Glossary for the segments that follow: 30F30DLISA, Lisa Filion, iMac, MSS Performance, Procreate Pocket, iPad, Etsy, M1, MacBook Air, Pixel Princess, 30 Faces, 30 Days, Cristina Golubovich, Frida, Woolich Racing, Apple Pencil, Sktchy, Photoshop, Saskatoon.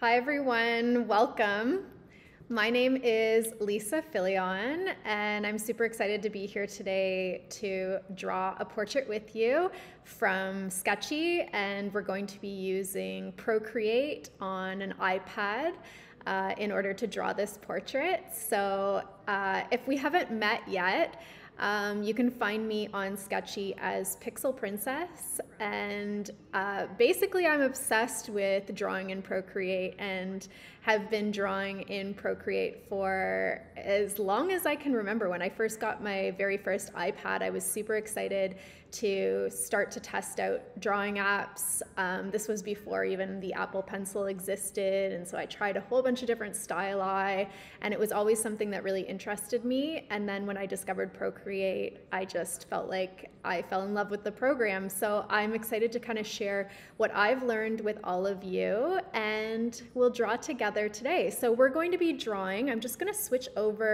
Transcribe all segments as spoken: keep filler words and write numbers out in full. Hi everyone, welcome. My name is Lisa Filion and I'm super excited to be here today to draw a portrait with you from Sktchy, and we're going to be using Procreate on an iPad uh, in order to draw this portrait. So uh, if we haven't met yet, Um, you can find me on Sktchy as Pixel Princess, and uh, basically I'm obsessed with drawing in Procreate and have been drawing in Procreate for as long as I can remember. When I first got my very first iPad, I was super excited to start to test out drawing apps. Um, this was before even the Apple Pencil existed, and so I tried a whole bunch of different styli, and it was always something that really interested me. And then when I discovered Procreate, I just felt like I fell in love with the program. So I'm excited to kind of share what I've learned with all of you, and we'll draw together today. So we're going to be drawing, I'm just going to switch over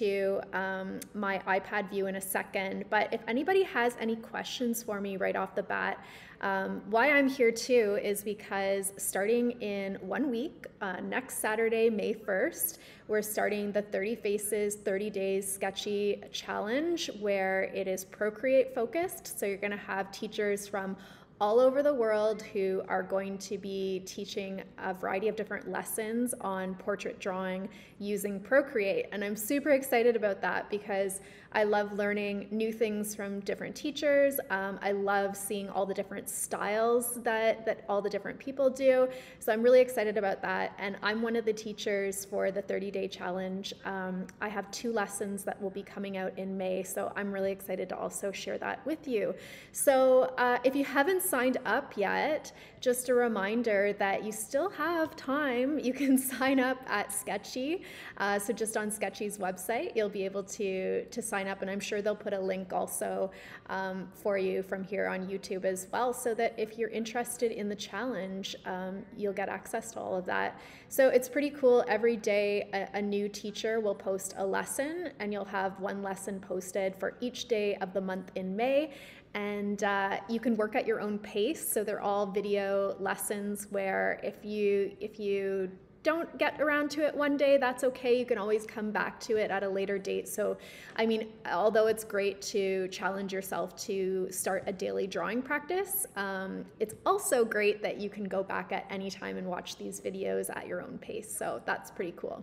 to um, my iPad view in a second, but if anybody has any questions for me right off the bat, um, why I'm here too is because starting in one week, uh, next Saturday, May first, we're starting the thirty Faces, thirty Days Sktchy Challenge, where it is Procreate focused. So you're going to have teachers from all over the world who are going to be teaching a variety of different lessons on portrait drawing using Procreate. And I'm super excited about that because I love learning new things from different teachers. Um, I love seeing all the different styles that, that all the different people do. So I'm really excited about that. And I'm one of the teachers for the thirty day challenge. Um, I have two lessons that will be coming out in May. So I'm really excited to also share that with you. So uh, if you haven't signed up yet, just a reminder that you still have time. You can sign up at Sktchy. Uh, so just on Sktchy's website, you'll be able to, to sign up, and I'm sure they'll put a link also um, for you from here on YouTube as well, so that if you're interested in the challenge, um, you'll get access to all of that. So it's pretty cool. Every day a, a new teacher will post a lesson, and you'll have one lesson posted for each day of the month in May. And uh, you can work at your own pace. So they're all video lessons where if you if you don't get around to it one day, that's okay. You can always come back to it at a later date. So, I mean, although it's great to challenge yourself to start a daily drawing practice, um, it's also great that you can go back at any time and watch these videos at your own pace. So that's pretty cool.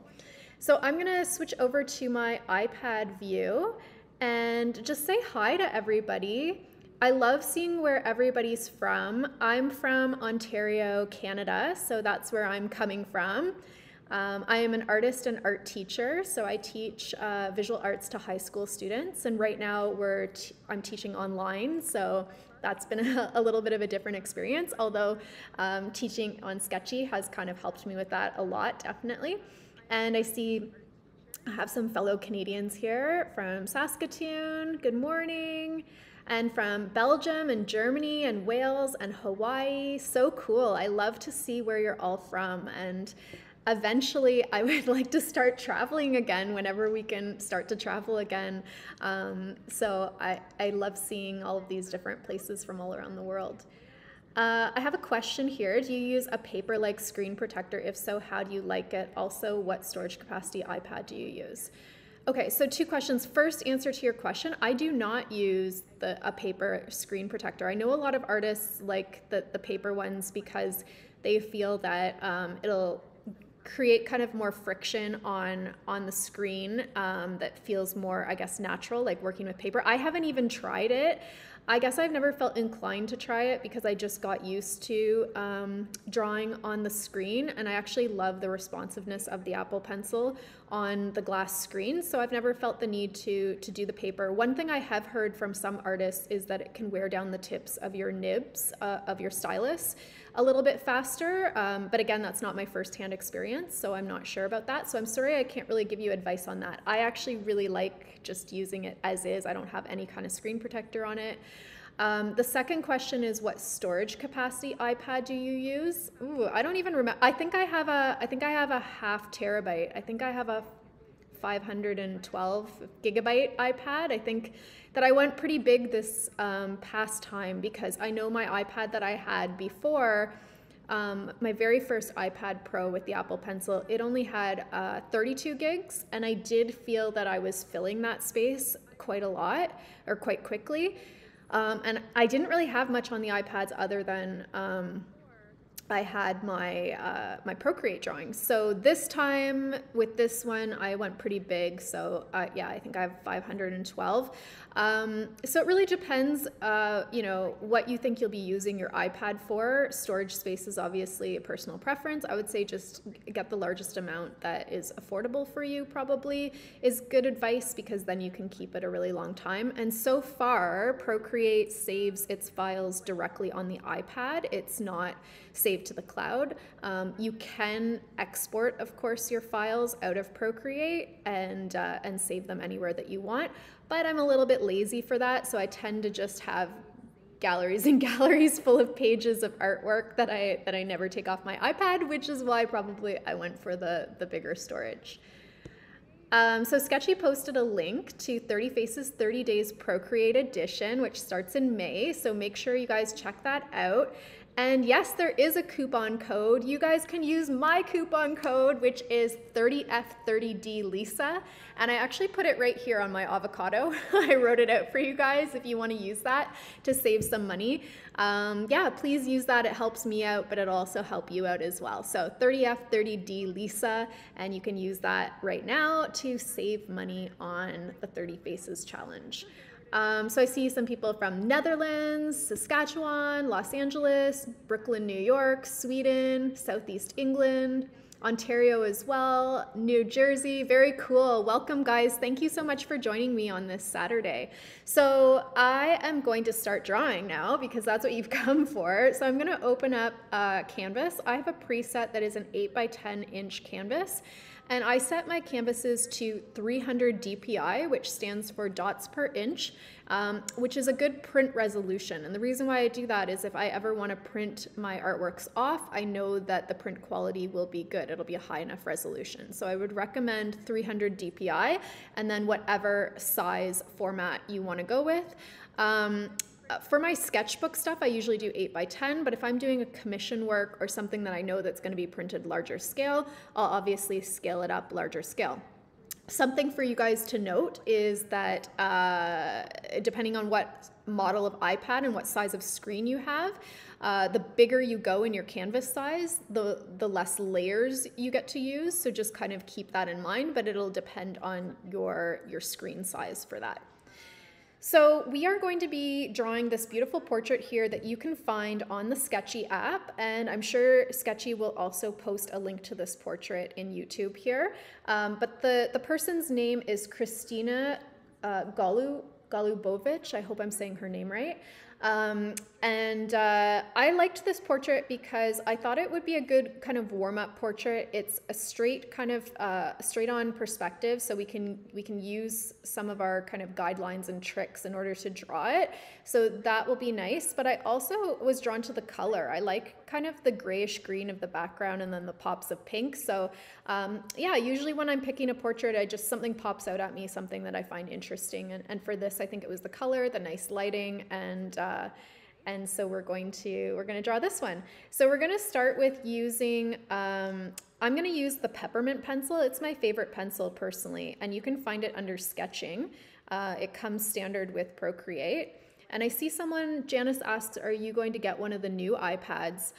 So I'm gonna switch over to my iPad view and just say hi to everybody. I love seeing where everybody's from. I'm from Ontario, Canada, so that's where I'm coming from. Um, I am an artist and art teacher, so I teach uh, visual arts to high school students, and right now we're t I'm teaching online, so that's been a, a little bit of a different experience, although um, teaching on Sktchy has kind of helped me with that a lot, definitely. And I see I have some fellow Canadians here from Saskatoon, good morning, and from Belgium and Germany and Wales and Hawaii. So cool. I love to see where you're all from, and eventually I would like to start traveling again whenever we can start to travel again. Um, so I, I love seeing all of these different places from all around the world. Uh, I have a question here. Do you use a paper-like screen protector? If so, how do you like it? Also, what storage capacity iPad do you use? Okay, so two questions. First answer to your question, I do not use the, a paper screen protector. I know a lot of artists like the, the paper ones because they feel that um, it'll create kind of more friction on on the screen um, that feels more, I guess, natural, like working with paper. I haven't even tried it. I guess I've never felt inclined to try it because I just got used to um, drawing on the screen, and I actually love the responsiveness of the Apple Pencil on the glass screen, so I've never felt the need to, to do the paper. One thing I have heard from some artists is that it can wear down the tips of your nibs, uh, of your stylus, a little bit faster, um, but again, that's not my firsthand experience, so I'm not sure about that. So I'm sorry I can't really give you advice on that. I actually really like just using it as is. I don't have any kind of screen protector on it. Um, the second question is, what storage capacity iPad do you use? Ooh, I don't even remember. I think I have a, I think I have a half terabyte. I think I have a five hundred twelve gigabyte iPad. I think that I went pretty big this um, past time because I know my iPad that I had before Um, my very first iPad Pro with the Apple Pencil, it only had uh, thirty-two gigs, and I did feel that I was filling that space quite a lot, or quite quickly. Um, and I didn't really have much on the iPads other than um, I had my, uh, my Procreate drawings. So this time with this one, I went pretty big. So uh, yeah, I think I have five hundred twelve. Um, so it really depends, uh, you know, what you think you'll be using your iPad for. Storage space is obviously a personal preference. I would say just get the largest amount that is affordable for you, probably is good advice, because then you can keep it a really long time. And so far, Procreate saves its files directly on the iPad. It's not saved to the cloud. Um, you can export, of course, your files out of Procreate and uh, and save them anywhere that you want, but I'm a little bit lazy for that, so I tend to just have galleries and galleries full of pages of artwork that I that I never take off my iPad, which is why probably I went for the, the bigger storage. Um, so Sktchy posted a link to thirty Faces thirty Days Procreate Edition, which starts in May, so make sure you guys check that out. And yes, there is a coupon code. You guys can use my coupon code, which is thirty F thirty D Lisa. And I actually put it right here on my avocado. I wrote it out for you guys if you want to use that to save some money. Um, yeah, please use that. It helps me out, but it'll also help you out as well. So thirty F thirty D Lisa, and you can use that right now to save money on the thirty Faces challenge. Um, so I see some people from Netherlands, Saskatchewan, Los Angeles, Brooklyn, New York, Sweden, Southeast England, Ontario as well, New Jersey. Very cool. Welcome, guys. Thank you so much for joining me on this Saturday. So I am going to start drawing now, because that's what you've come for. So I'm going to open up uh, Canvas. I have a preset that is an eight by ten inch canvas. And I set my canvases to three hundred D P I, which stands for dots per inch, um, which is a good print resolution. And the reason why I do that is if I ever want to print my artworks off, I know that the print quality will be good. It'll be a high enough resolution. So I would recommend three hundred D P I, and then whatever size format you want to go with. Um, For my sketchbook stuff, I usually do eight by ten, but if I'm doing a commission work or something that I know that's going to be printed larger scale, I'll obviously scale it up larger scale. Something for you guys to note is that uh, depending on what model of iPad and what size of screen you have, uh, the bigger you go in your canvas size, the, the less layers you get to use. So just kind of keep that in mind, but it'll depend on your, your screen size for that. So we are going to be drawing this beautiful portrait here that you can find on the Sktchy app, and I'm sure Sktchy will also post a link to this portrait in YouTube here. Um, but the, the person's name is Cristina uh, Golu, Golubovich. I hope I'm saying her name right. Um, and uh, I liked this portrait because I thought it would be a good kind of warm-up portrait. It's a straight kind of uh, straight-on perspective, so we can we can use some of our kind of guidelines and tricks in order to draw it. So that will be nice. But I also was drawn to the color. I like kind of the grayish green of the background and then the pops of pink. So um, yeah, usually when I'm picking a portrait, I just something pops out at me, something that I find interesting. And, and for this, I think it was the color, the nice lighting, and uh, Uh, and so we're going to we're going to draw this one. So we're going to start with using um, I'm going to use the peppermint pencil. It's my favorite pencil personally, and you can find it under sketching. Uh, it comes standard with Procreate. And I see someone, Janice asks, are you going to get one of the new iPads?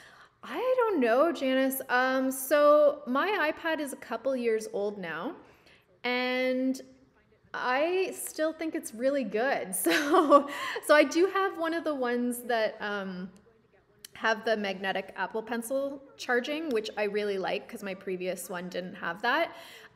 I don't know, Janice. Um, so my iPad is a couple years old now, and I still think it's really good. So, so I do have one of the ones that um, have the magnetic Apple Pencil charging, which I really like because my previous one didn't have that.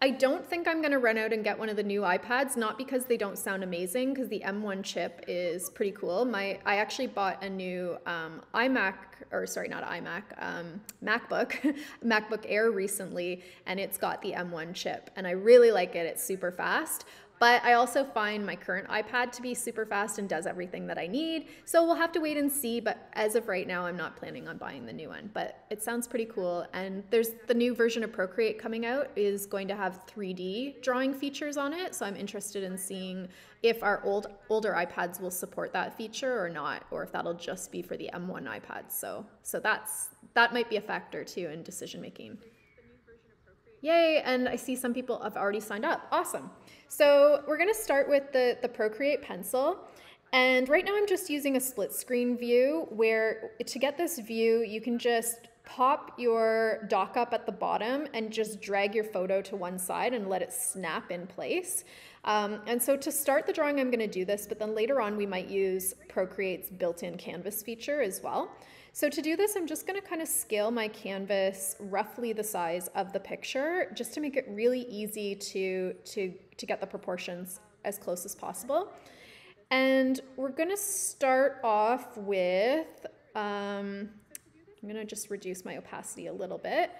I don't think I'm going to run out and get one of the new iPads, not because they don't sound amazing, because the M one chip is pretty cool. My, I actually bought a new um, iMac, or sorry, not iMac, um, MacBook, MacBook Air recently, and it's got the M one chip, and I really like it. It's super fast. But I also find my current iPad to be super fast and does everything that I need. So we'll have to wait and see. But as of right now, I'm not planning on buying the new one. But it sounds pretty cool. And there's the new version of Procreate coming out is going to have three D drawing features on it. So I'm interested in seeing if our old older iPads will support that feature or not, or if that'll just be for the M one iPads. So so that's that might be a factor too in decision making. Yay, and I see some people have already signed up. Awesome. So we're gonna start with the, the Procreate Pencil. And right now I'm just using a split screen view where to get this view, you can just pop your dock up at the bottom and just drag your photo to one side and let it snap in place. Um, and so to start the drawing, I'm gonna do this, but then later on we might use Procreate's built-in canvas feature as well. So to do this, I'm just gonna kind of scale my canvas roughly the size of the picture, just to make it really easy to, to, to get the proportions as close as possible. And we're gonna start off with, um, I'm gonna just reduce my opacity a little bit,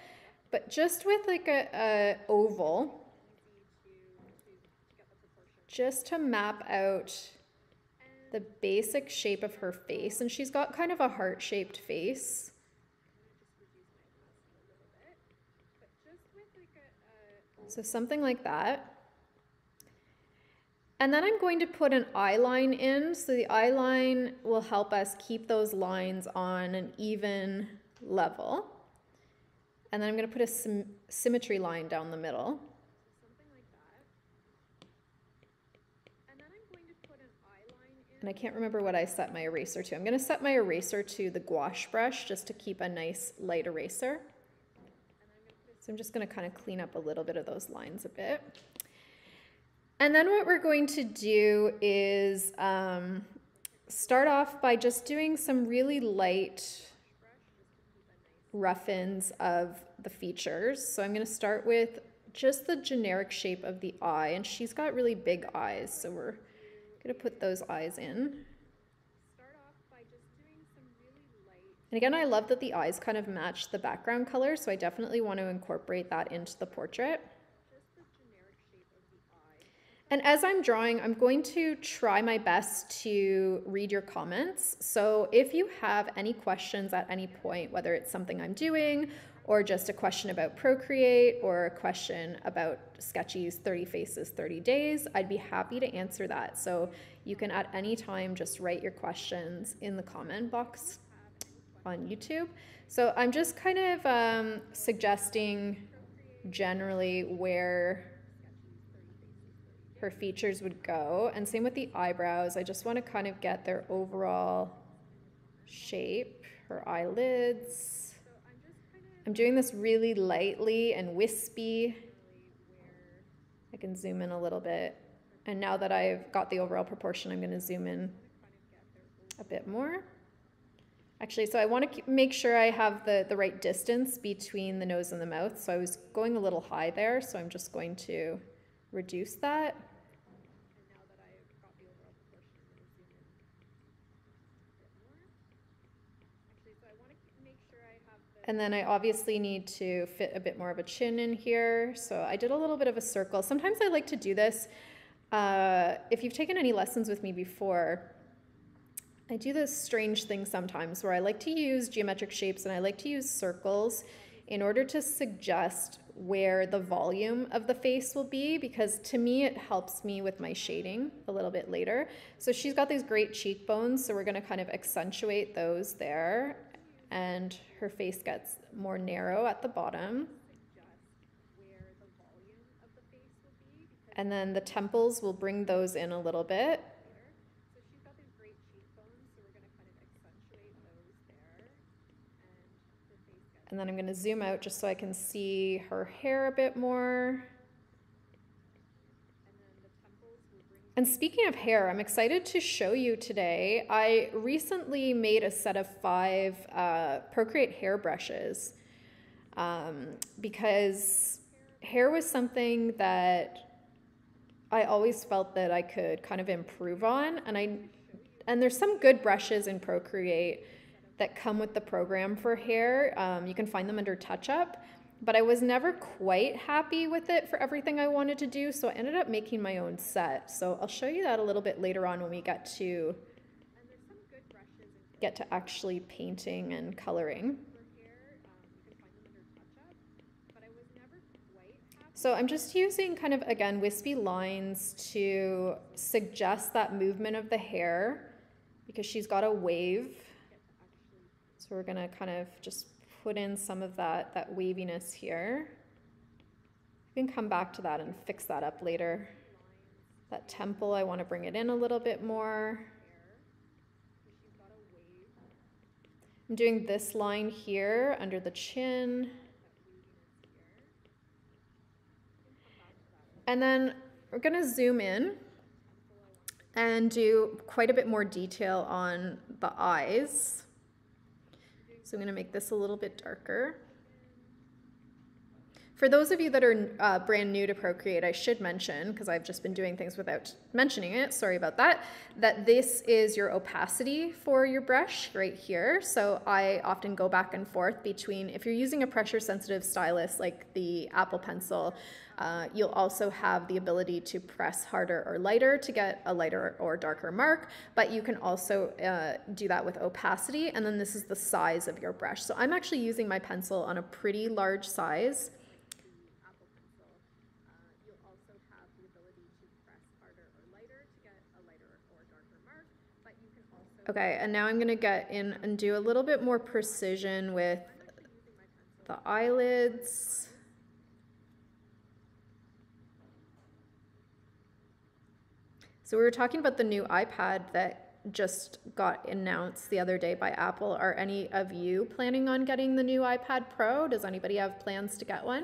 but just with like a, a oval, just to map out the basic shape of her face, and she's got kind of a heart-shaped face. So something like that. And then I'm going to put an eye line in, so the eye line will help us keep those lines on an even level. And then I'm going to put a sym symmetry line down the middle. And I can't remember what I set my eraser to. I'm going to set my eraser to the gouache brush just to keep a nice light eraser. So I'm just going to kind of clean up a little bit of those lines a bit. And then what we're going to do is um, start off by just doing some really light rough-ins of the features. So I'm going to start with just the generic shape of the eye, and she's got really big eyes, so we're going to put those eyes in. And again, I love that the eyes kind of match the background color, so I definitely want to incorporate that into the portrait. And as I'm drawing, I'm going to try my best to read your comments. So if you have any questions at any point, whether it's something I'm doing or just a question about Procreate or a question about Sktchy's thirty faces, thirty days, I'd be happy to answer that. So you can at any time just write your questions in the comment box on YouTube. So I'm just kind of um, suggesting generally where her features would go, and same with the eyebrows. I just want to kind of get their overall shape, her eyelids. I'm doing this really lightly and wispy. I can zoom in a little bit. And now that I've got the overall proportion, I'm going to zoom in a bit more. Actually, so I want to make sure I have the, the right distance between the nose and the mouth. So I was going a little high there, so I'm just going to reduce that. And then I obviously need to fit a bit more of a chin in here. So I did a little bit of a circle. Sometimes I like to do this. Uh, if you've taken any lessons with me before, I do this strange thing sometimes where I like to use geometric shapes and I like to use circles in order to suggest where the volume of the face will be, because to me it helps me with my shading a little bit later. So she's got these great cheekbones, so we're gonna kind of accentuate those there. And her face gets more narrow at the bottom. And then the temples will bring those in a little bit. And then I'm going to zoom out just so I can see her hair a bit more. And speaking of hair, I'm excited to show you today. I recently made a set of five uh, Procreate hair brushes um, because hair was something that I always felt that I could kind of improve on. And, I, and there's some good brushes in Procreate that come with the program for hair. Um, you can find them under touch-up. But I was never quite happy with it for everything I wanted to do, so I ended up making my own set. So I'll show you that a little bit later on when we get to get to actually painting and coloring. So I'm just using kind of, again, wispy lines to suggest that movement of the hair because she's got a wave. So we're gonna kind of just put in some of that, that waviness here. We can come back to that and fix that up later. That temple, I want to bring it in a little bit more. I'm doing this line here under the chin. And then we're going to zoom in and do quite a bit more detail on the eyes. So I'm going to make this a little bit darker. For those of you that are uh, brand new to Procreate, I should mention, because I've just been doing things without mentioning it, sorry about that, that this is your opacity for your brush right here. So I often go back and forth between, if you're using a pressure-sensitive stylus like the Apple Pencil, uh, you'll also have the ability to press harder or lighter to get a lighter or darker mark, but you can also uh, do that with opacity, and then this is the size of your brush. So I'm actually using my pencil on a pretty large size. Okay, and now I'm going to get in and do a little bit more precision with the eyelids. So we were talking about the new iPad that just got announced the other day by Apple. Are any of you planning on getting the new iPad Pro? Does anybody have plans to get one?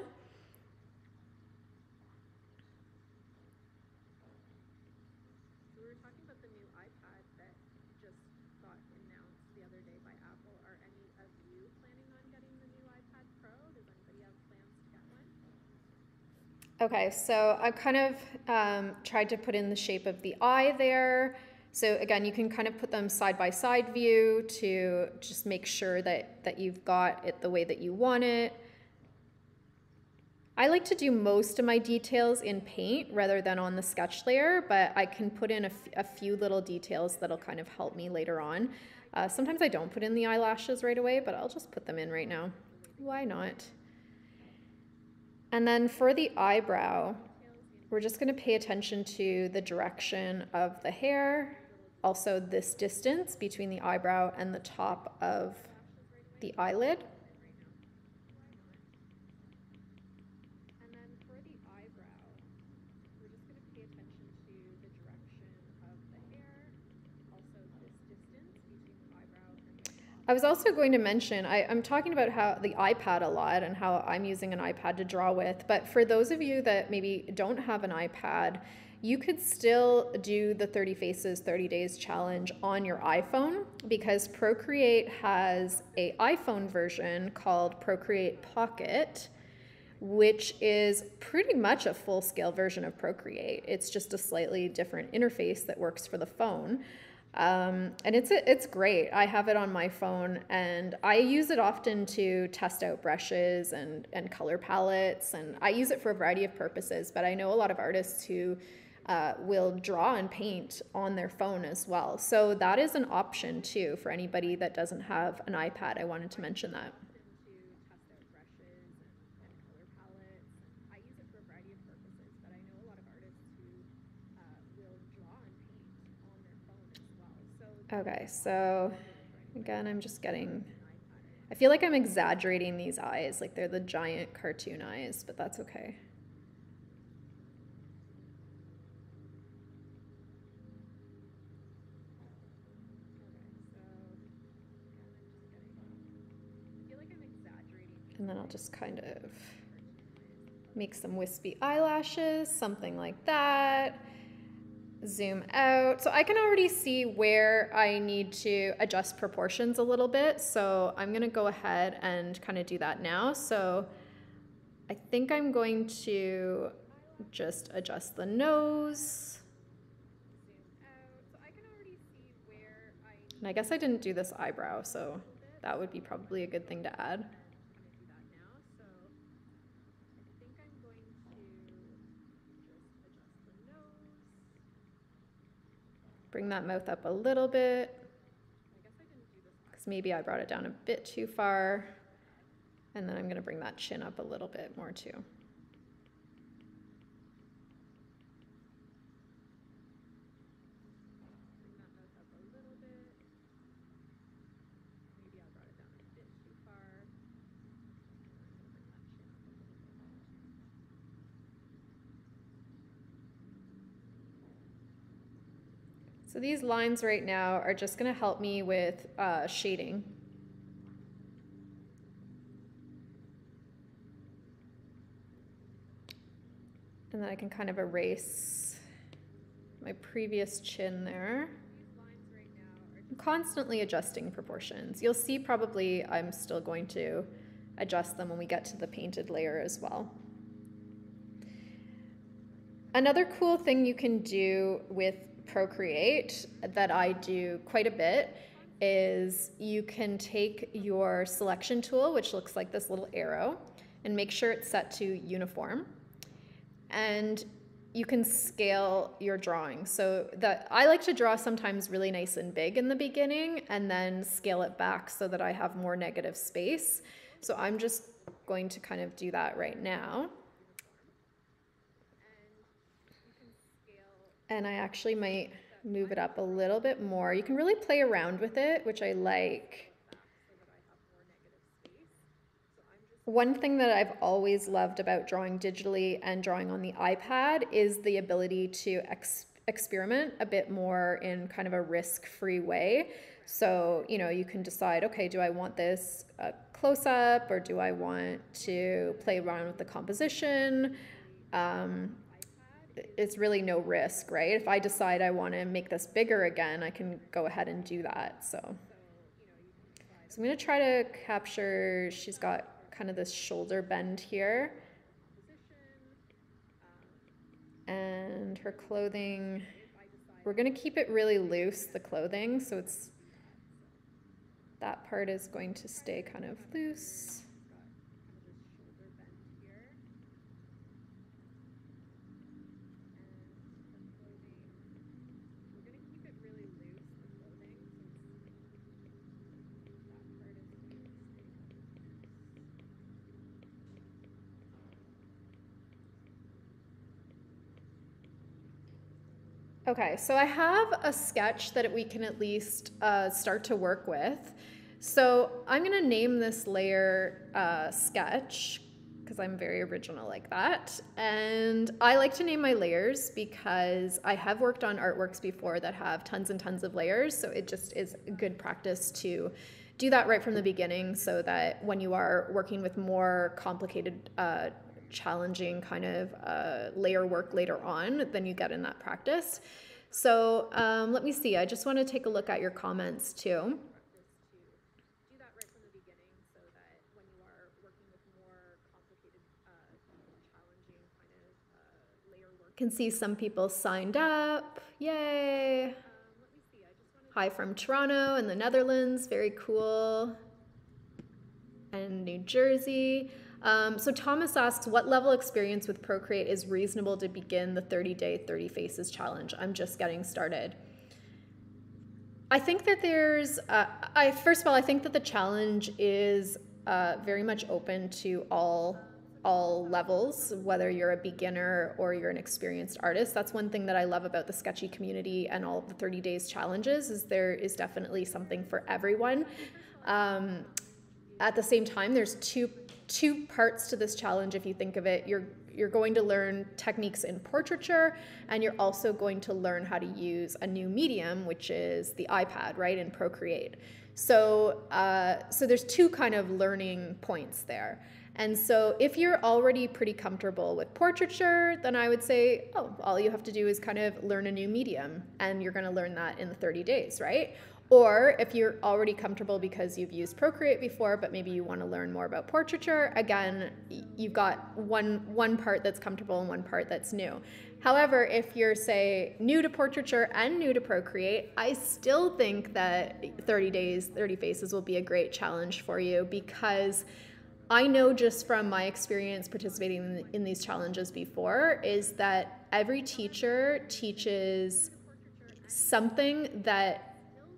Okay, so I've kind of um, tried to put in the shape of the eye there. So again, you can kind of put them side by side view to just make sure that, that you've got it the way that you want it. I like to do most of my details in paint rather than on the sketch layer, but I can put in a, f a few little details that'll kind of help me later on. Uh, sometimes I don't put in the eyelashes right away, but I'll just put them in right now. Why not? And then for the eyebrow, we're just going to pay attention to the direction of the hair, also this distance between the eyebrow and the top of the eyelid. And then for the eyebrow, we're just going to pay attention to the direction of the hair, also this distance between the eyebrow and the top. I was also going to mention, I, I'm talking about how the iPad a lot and how I'm using an iPad to draw with, but for those of you that maybe don't have an iPad, you could still do the thirty faces, thirty days challenge on your iPhone, because Procreate has an iPhone version called Procreate Pocket, which is pretty much a full-scale version of Procreate. It's just a slightly different interface that works for the phone. Um, and it's, it's great. I have it on my phone and I use it often to test out brushes and, and color palettes, and I use it for a variety of purposes, but I know a lot of artists who uh, will draw and paint on their phone as well. So that is an option too for anybody that doesn't have an iPad. I wanted to mention that. Okay, so again, I'm just getting, I feel like I'm exaggerating these eyes, like they're the giant cartoon eyes, but that's okay. And then I'll just kind of make some wispy eyelashes, something like that. Zoom out. So I can already see where I need to adjust proportions a little bit. So I'm going to go ahead and kind of do that now. So I think I'm going to just adjust the nose. And I guess I didn't do this eyebrow, so that would be probably a good thing to add. Bring that mouth up a little bit, because maybe I brought it down a bit too far. And then I'm going to bring that chin up a little bit more too. So these lines right now are just going to help me with uh, shading. And then I can kind of erase my previous chin there. I'm constantly adjusting proportions. You'll see probably I'm still going to adjust them when we get to the painted layer as well. Another cool thing you can do with Procreate that I do quite a bit is you can take your selection tool, which looks like this little arrow, and make sure it's set to uniform. And you can scale your drawing. So that I like to draw sometimes really nice and big in the beginning and then scale it back so that I have more negative space. So I'm just going to kind of do that right now. And I actually might move it up a little bit more. You can really play around with it, which I like. One thing that I've always loved about drawing digitally and drawing on the iPad is the ability to ex experiment a bit more in kind of a risk-free way. So, you know, you can decide, okay, do I want this uh, close-up, or do I want to play around with the composition? Um, it's really no risk, right? If I decide I want to make this bigger again, I can go ahead and do that. So, so I'm going to try to capture, she's got kind of this shoulder bend here, and her clothing, we're going to keep it really loose, the clothing, so it's, that part is going to stay kind of loose. Okay, so I have a sketch that we can at least uh, start to work with. So I'm going to name this layer uh, sketch, because I'm very original like that. And I like to name my layers because I have worked on artworks before that have tons and tons of layers. So it just is good practice to do that right from the beginning so that when you are working with more complicated uh, challenging kind of uh, layer work later on, then you get in that practice. So um, let me see, I just want to take a look at your comments too. Can see some people signed up, yay. Hi from Toronto and the Netherlands, very cool. And New Jersey. Um, so Thomas asks, what level experience with Procreate is reasonable to begin the thirty day, thirty faces challenge? I'm just getting started. I think that there's, uh, I, first of all, I think that the challenge is uh, very much open to all, all levels, whether you're a beginner or you're an experienced artist. That's one thing that I love about the Sktchy community and all of the thirty days challenges is there is definitely something for everyone. Um, at the same time, there's two Two parts to this challenge, if you think of it. You're, you're going to learn techniques in portraiture, and you're also going to learn how to use a new medium, which is the iPad, right, in Procreate. So, uh, so there's two kind of learning points there. And so if you're already pretty comfortable with portraiture, then I would say, oh, all you have to do is kind of learn a new medium, and you're going to learn that in the thirty days, right? Or if you're already comfortable because you've used Procreate before, but maybe you want to learn more about portraiture, again, you've got one, one part that's comfortable and one part that's new. However, if you're, say, new to portraiture and new to Procreate, I still think that thirty days, thirty faces will be a great challenge for you, because I know just from my experience participating in these challenges before is that every teacher teaches something that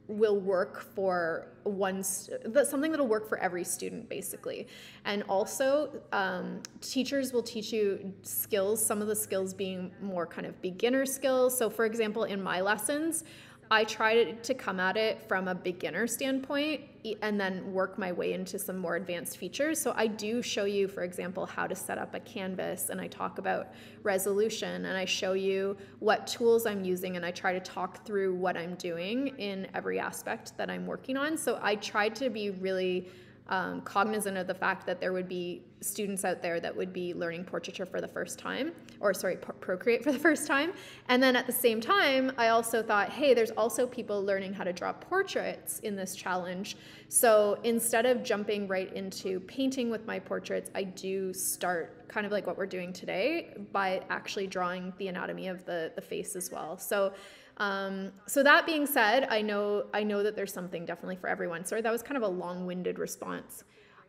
will work for one, something that'll work for every student basically. And also um, teachers will teach you skills, some of the skills being more kind of beginner skills. So for example, in my lessons, I tried to come at it from a beginner standpoint and then work my way into some more advanced features. So I do show you, for example, how to set up a canvas, and I talk about resolution, and I show you what tools I'm using, and I try to talk through what I'm doing in every aspect that I'm working on. So I tried to be really um, cognizant of the fact that there would be students out there that would be learning portraiture for the first time, or sorry, Procreate for the first time. And then at the same time, I also thought, hey, there's also people learning how to draw portraits in this challenge. So instead of jumping right into painting with my portraits, I do start kind of like what we're doing today by actually drawing the anatomy of the, the face as well. So um, so that being said, I know, I know that there's something definitely for everyone. Sorry, that was kind of a long-winded response.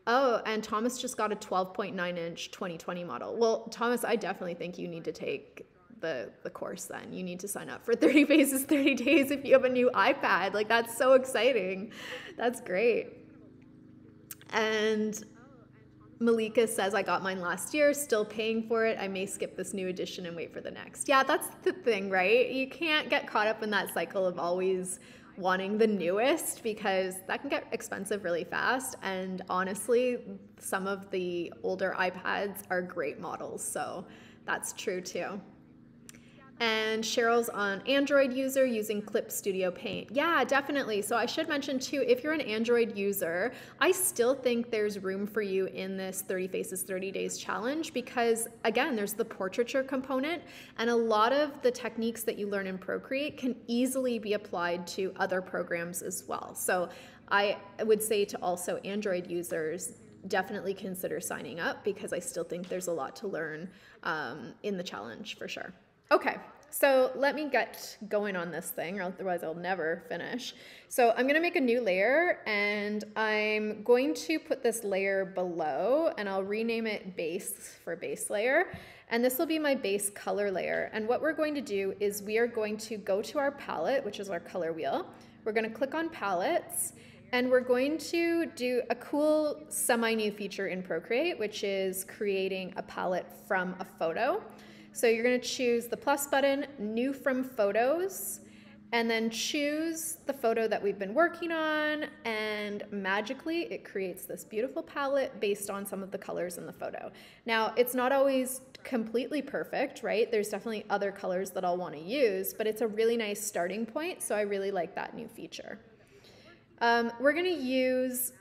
Oh, and Thomas just got a twelve point nine inch twenty twenty model. Well, Thomas, I definitely think you need to take the, the course then. You need to sign up for thirty faces, thirty days if you have a new iPad. Like, that's so exciting. That's great. And Malika says, I got mine last year, still paying for it. I may skip this new edition and wait for the next. Yeah, that's the thing, right? You can't get caught up in that cycle of always wanting the newest, because that can get expensive really fast, and honestly some of the older iPads are great models, so that's true too. And Cheryl's an Android user using Clip Studio Paint. Yeah, definitely. So I should mention too, if you're an Android user, I still think there's room for you in this thirty faces, thirty days challenge, because again, there's the portraiture component, and a lot of the techniques that you learn in Procreate can easily be applied to other programs as well. So I would say to also Android users, definitely consider signing up, because I still think there's a lot to learn um, in the challenge for sure. Okay, so let me get going on this thing, or otherwise I'll never finish. So I'm gonna make a new layer, and I'm going to put this layer below, and I'll rename it base for base layer. And this will be my base color layer. And what we're going to do is we are going to go to our palette, which is our color wheel. We're gonna click on palettes, and we're going to do a cool semi-new feature in Procreate, which is creating a palette from a photo. So you're gonna choose the plus button, new from photos, and then choose the photo that we've been working on, and magically it creates this beautiful palette based on some of the colors in the photo. Now, it's not always completely perfect, right? There's definitely other colors that I'll wanna use, but it's a really nice starting point, so I really like that new feature. Um, we're gonna use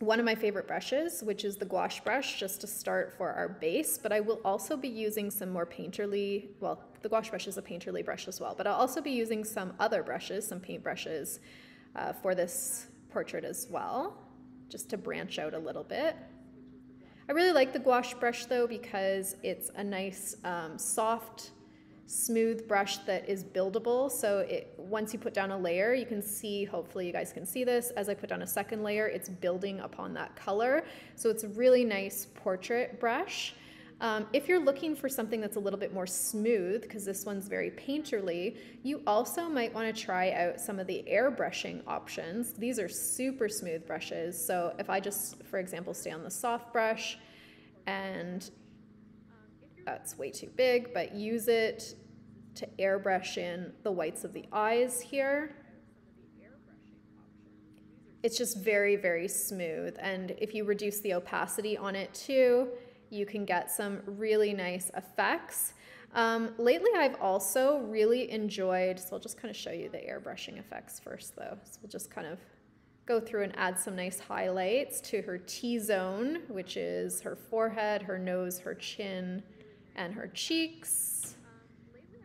one of my favorite brushes, which is the gouache brush, just to start for our base, but I will also be using some more painterly, well, the gouache brush is a painterly brush as well, but I'll also be using some other brushes, some paint brushes uh, for this portrait as well, just to branch out a little bit. I really like the gouache brush though, because it's a nice um, soft, smooth brush that is buildable, so it once you put down a layer, you can see, hopefully you guys can see this, as I put down a second layer, it's building upon that color, so it's a really nice portrait brush. Um, if you're looking for something that's a little bit more smooth, because this one's very painterly, you also might want to try out some of the airbrushing options. These are super smooth brushes, so if I just, for example, stay on the soft brush, and that's way too big, but use it to airbrush in the whites of the eyes here. It's just very, very smooth. And if you reduce the opacity on it too, you can get some really nice effects. Um, lately, I've also really enjoyed, so I'll just kind of show you the airbrushing effects first though. So we'll just kind of go through and add some nice highlights to her T-zone, which is her forehead, her nose, her chin, and her cheeks.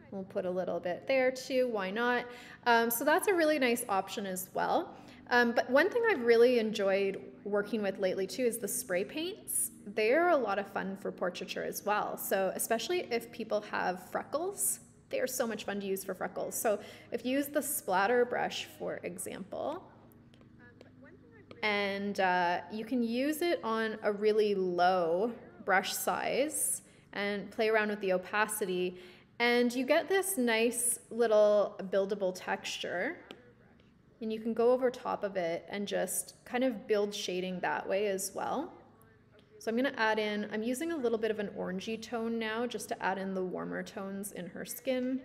We'll put a little bit there too, why not? Um, so that's a really nice option as well. Um, but one thing I've really enjoyed working with lately too is the spray paints. They're a lot of fun for portraiture as well. So especially if people have freckles, they are so much fun to use for freckles. So if you use the splatter brush, for example, and uh, you can use it on a really low brush size and play around with the opacity, and you get this nice little buildable texture, and you can go over top of it and just kind of build shading that way as well. So I'm gonna add in, I'm using a little bit of an orangey tone now just to add in the warmer tones in her skin.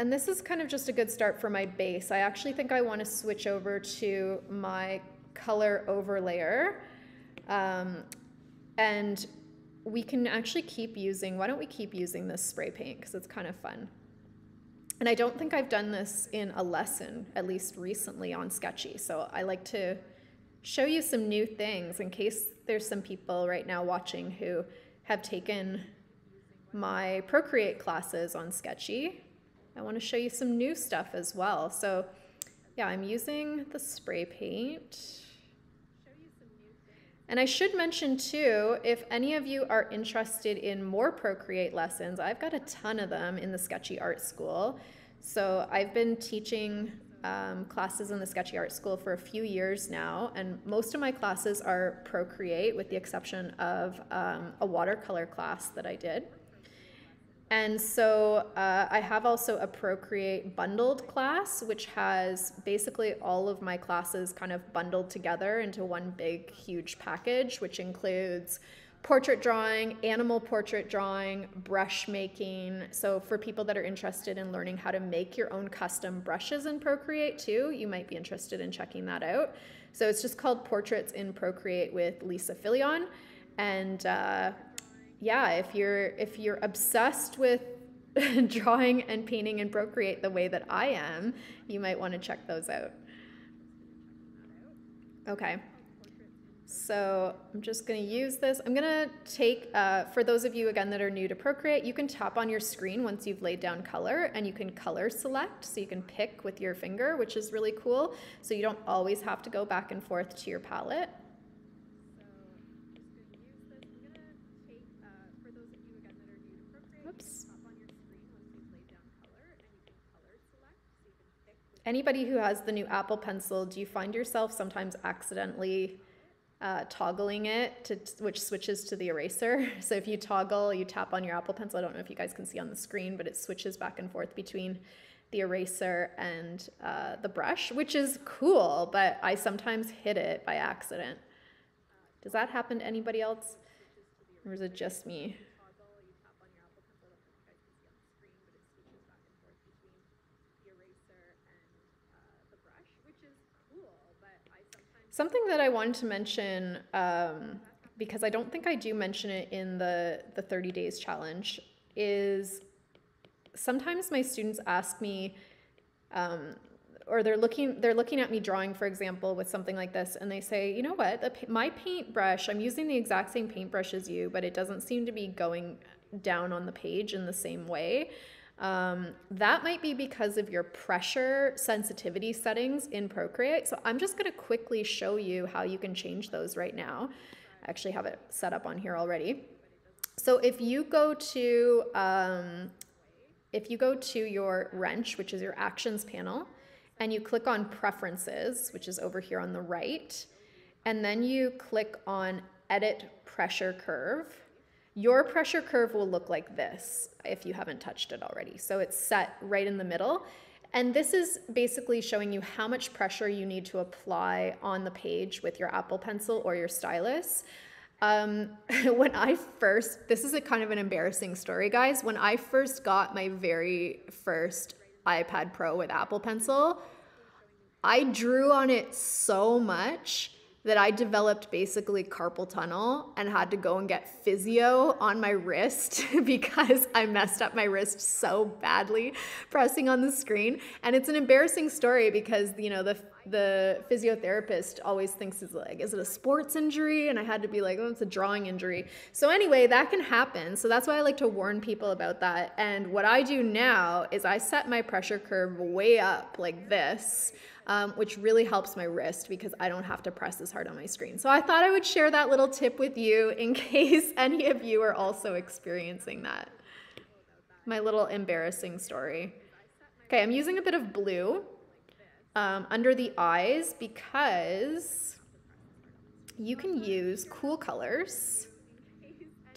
And this is kind of just a good start for my base. I actually think I want to switch over to my color overlayer. Um, and we can actually keep using, why don't we keep using this spray paint, because it's kind of fun. And I don't think I've done this in a lesson, at least recently, on Sktchy. So I like to show you some new things in case there's some people right now watching who have taken my Procreate classes on Sktchy. I want to show you some new stuff as well. So yeah, I'm using the spray paint. And I should mention too, if any of you are interested in more Procreate lessons, I've got a ton of them in the Sktchy Art School. So I've been teaching um, classes in the Sktchy Art School for a few years now, and most of my classes are Procreate, with the exception of um, a watercolor class that I did. And so uh, I have also a Procreate bundled class, which has basically all of my classes kind of bundled together into one big, huge package, which includes portrait drawing, animal portrait drawing, brush making. So for people that are interested in learning how to make your own custom brushes in Procreate too, you might be interested in checking that out. So it's just called Portraits in Procreate with Lisa Filion. And uh, yeah, if you're if you're obsessed with drawing and painting and Procreate the way that I am, you might want to check those out. Okay, so I'm just going to use this. I'm going to take, uh, for those of you again that are new to Procreate, you can tap on your screen once you've laid down color, and you can color select, so you can pick with your finger, which is really cool, so you don't always have to go back and forth to your palette. Anybody who has the new Apple Pencil, do you find yourself sometimes accidentally uh, toggling it, to, which switches to the eraser? So if you toggle, you tap on your Apple Pencil, I don't know if you guys can see on the screen, but it switches back and forth between the eraser and uh, the brush, which is cool, but I sometimes hit it by accident. Does that happen to anybody else? Or is it just me? Something that I wanted to mention, um, because I don't think I do mention it in the, the thirty days challenge, is sometimes my students ask me, um, or they're looking, they're looking at me drawing, for example, with something like this, and they say, you know what, the, my paintbrush, I'm using the exact same paintbrush as you, but it doesn't seem to be going down on the page in the same way. Um, that might be because of your pressure sensitivity settings in Procreate. So I'm just going to quickly show you how you can change those right now. I actually have it set up on here already. So if you go to, um, if you go to your wrench, which is your actions panel, and you click on preferences, which is over here on the right, and then you click on edit pressure curve, your pressure curve will look like this if you haven't touched it already. So it's set right in the middle. And this is basically showing you how much pressure you need to apply on the page with your Apple Pencil or your stylus. Um, when I first, this is a kind of an embarrassing story, guys. When I first got my very first iPad Pro with Apple Pencil, I drew on it so much that I developed basically carpal tunnel and had to go and get physio on my wrist because I messed up my wrist so badly pressing on the screen. And it's an embarrassing story because, you know, the the physiotherapist always thinks it's like, is it a sports injury? And I had to be like, oh, it's a drawing injury. So anyway, that can happen. So that's why I like to warn people about that. And what I do now is I set my pressure curve way up like this, um, which really helps my wrist because I don't have to press as hard on my screen. So I thought I would share that little tip with you in case any of you are also experiencing that. My little embarrassing story. Okay, I'm using a bit of blue Um, under the eyes because you can use cool colors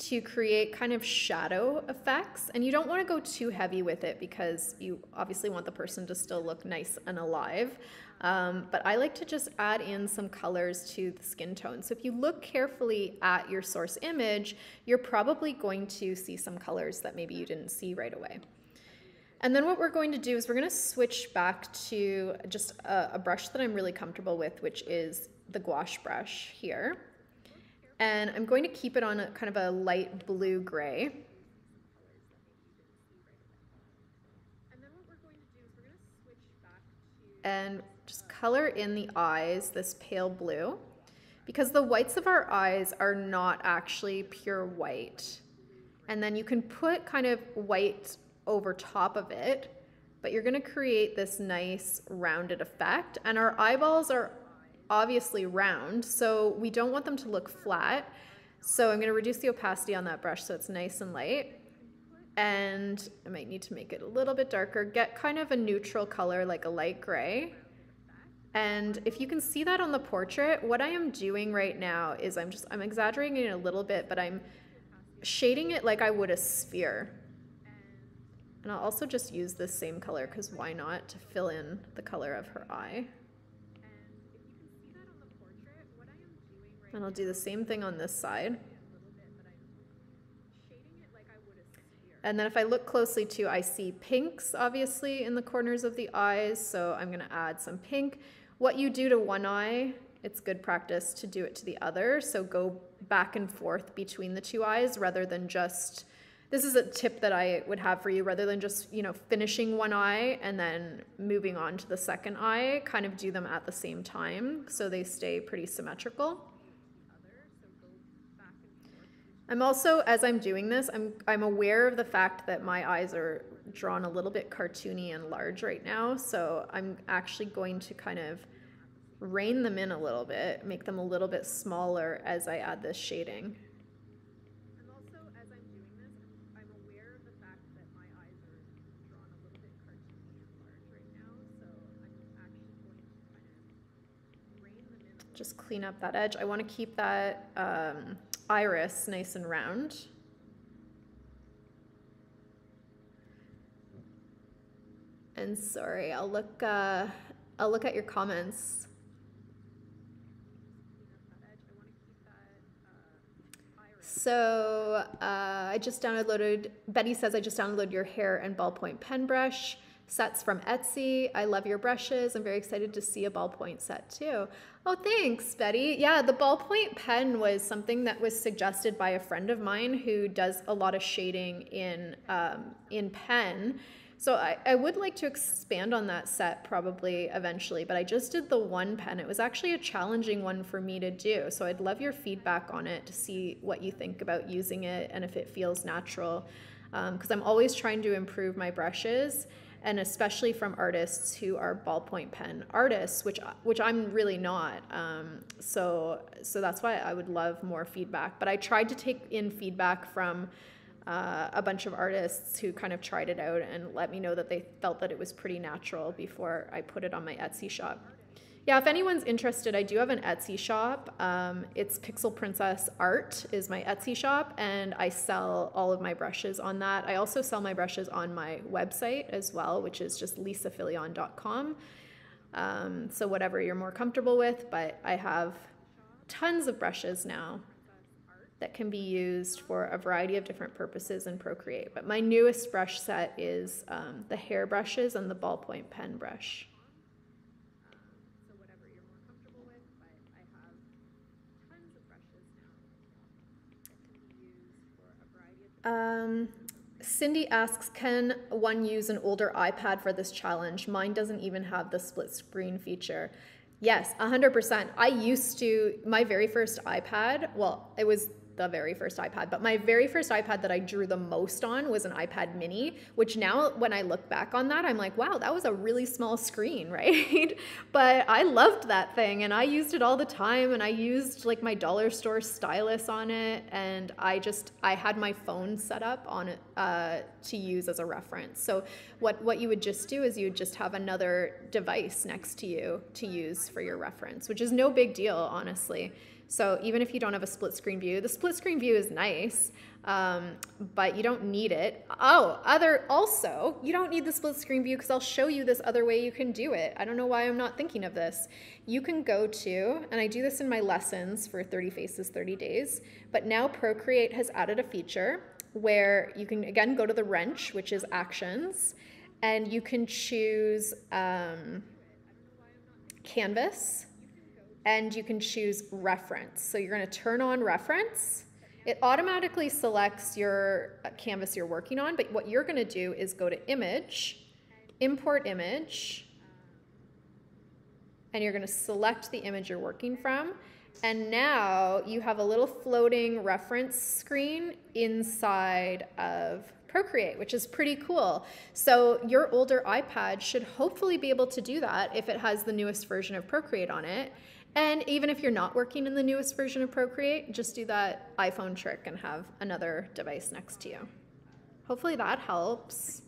to create kind of shadow effects, and you don't want to go too heavy with it because you obviously want the person to still look nice and alive, um, but I like to just add in some colors to the skin tone. So if you look carefully at your source image, you're probably going to see some colors that maybe you didn't see right away. And then what we're going to do is we're going to switch back to just a, a brush that I'm really comfortable with, which is the gouache brush here. And I'm going to keep it on a kind of a light blue gray. And just color in the eyes this pale blue, because the whites of our eyes are not actually pure white. And then you can put kind of white over top of it, but you're going to create this nice rounded effect. And our eyeballs are obviously round, so we don't want them to look flat. So I'm going to reduce the opacity on that brush so it's nice and light. And I might need to make it a little bit darker. Get kind of a neutral color, like a light gray. And if you can see that on the portrait, what I am doing right now is I'm just, I'm exaggerating it a little bit, but I'm shading it like I would a sphere. And I'll also just use this same color, because why not, to fill in the color of her eye. And I'll do the same thing on this side. And then if I look closely too, I see pinks obviously in the corners of the eyes, so I'm gonna add some pink. What you do to one eye, it's good practice to do it to the other, so go back and forth between the two eyes rather than just, this is a tip that I would have for you, rather than just, you know, finishing one eye and then moving on to the second eye, kind of do them at the same time so they stay pretty symmetrical. I'm also, as I'm doing this, I'm, I'm aware of the fact that my eyes are drawn a little bit cartoony and large right now, so I'm actually going to kind of rein them in a little bit, make them a little bit smaller as I add this shading. I'm also, as I'm doing this, I'm aware of the fact that my eyes are drawn a little bit cartoony and large right now, so I'm actually going to kind of rein them in. Just clean up that edge. I want to keep that um, iris nice and round. And sorry, I'll look uh, I'll look at your comments. So uh, I just downloaded, Betty says, I just downloaded your hair and ballpoint pen brush sets from Etsy. I love your brushes. I'm very excited to see a ballpoint set too. Oh, thanks, Betty. Yeah, the ballpoint pen was something that was suggested by a friend of mine who does a lot of shading in, um, in pen. So I, I would like to expand on that set probably eventually, but I just did the one pen. It was actually a challenging one for me to do. So I'd love your feedback on it to see what you think about using it and if it feels natural. Um, 'cause I'm always trying to improve my brushes, and especially from artists who are ballpoint pen artists, which which I'm really not. Um, so, so that's why I would love more feedback. But I tried to take in feedback from uh, a bunch of artists who kind of tried it out and let me know that they felt that it was pretty natural before I put it on my Etsy shop. Yeah, if anyone's interested, I do have an Etsy shop. Um, it's Pixel Princess Art is my Etsy shop, and I sell all of my brushes on that. I also sell my brushes on my website as well, which is just lisa filion dot com. Um, so whatever you're more comfortable with, but I have tons of brushes now that can be used for a variety of different purposes in Procreate. But my newest brush set is um, the hair brushes and the ballpoint pen brush. Um, Cindy asks, can one use an older iPad for this challenge? Mine doesn't even have the split screen feature. Yes, one hundred percent. I used to, my very first iPad, well, it was the very first iPad, but my very first iPad that I drew the most on was an iPad mini, which now when I look back on that, I'm like, wow, that was a really small screen, right? But I loved that thing and I used it all the time, and I used like my dollar store stylus on it, and I just, I had my phone set up on it uh, to use as a reference. So what, what you would just do is you would just have another device next to you to use for your reference, which is no big deal, honestly. So even if you don't have a split screen view, the split screen view is nice, um, but you don't need it. Oh, other also, you don't need the split screen view because I'll show you this other way you can do it. I don't know why I'm not thinking of this. You can go to, and I do this in my lessons for thirty faces, thirty days, but now Procreate has added a feature where you can, again, go to the wrench, which is actions, and you can choose um, canvas, and you can choose reference. So you're going to turn on reference. It automatically selects your canvas you're working on, but what you're going to do is go to image, import image, and you're going to select the image you're working from. And now you have a little floating reference screen inside of Procreate, which is pretty cool. So your older iPad should hopefully be able to do that if it has the newest version of Procreate on it. And even if you're not working in the newest version of Procreate, just do that iPhone trick and have another device next to you. Hopefully that helps.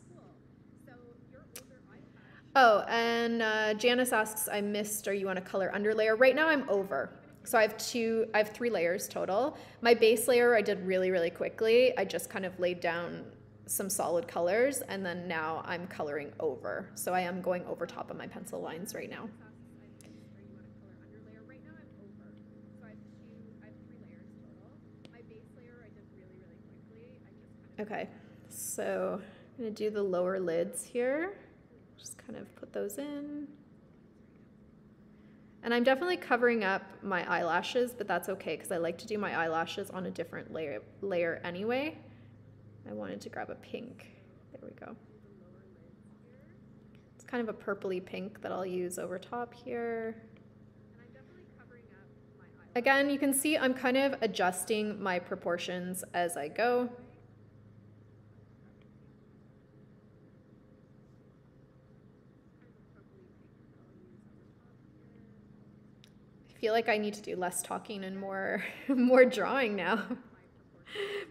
Oh, and uh, Janice asks, I missed, or you want a color underlayer? Right now I'm over. So I have two, I have three layers total. My base layer I did really, really quickly. I just kind of laid down some solid colors, and then now I'm coloring over. So I am going over top of my pencil lines right now. Okay, so I'm gonna do the lower lids here. Just kind of put those in. And I'm definitely covering up my eyelashes, but that's okay because I like to do my eyelashes on a different layer, layer anyway. I wanted to grab a pink. There we go. It's kind of a purpley pink that I'll use over top here. Again, you can see I'm kind of adjusting my proportions as I go. I feel like I need to do less talking and more more drawing now.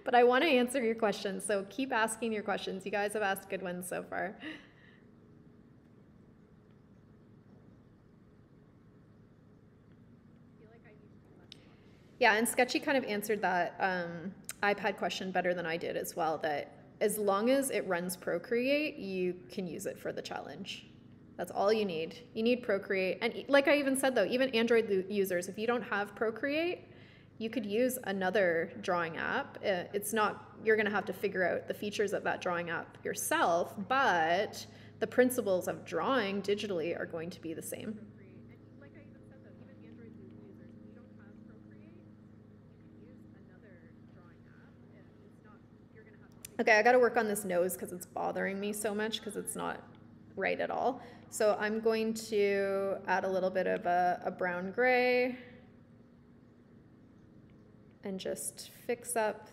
But I want to answer your questions, so keep asking your questions. You guys have asked good ones so far. Yeah, and Sktchy kind of answered that um, iPad question better than I did as well, that as long as it runs Procreate, you can use it for the challenge. That's all you need. You need Procreate. And like I even said, though, even Android users, if you don't have Procreate, you could use another drawing app. It's not, you're going to have to figure out the features of that drawing app yourself, but the principles of drawing digitally are going to be the same. Okay, I got to work on this nose because it's bothering me so much because it's not right at all. So I'm going to add a little bit of a, a brown gray and just fix up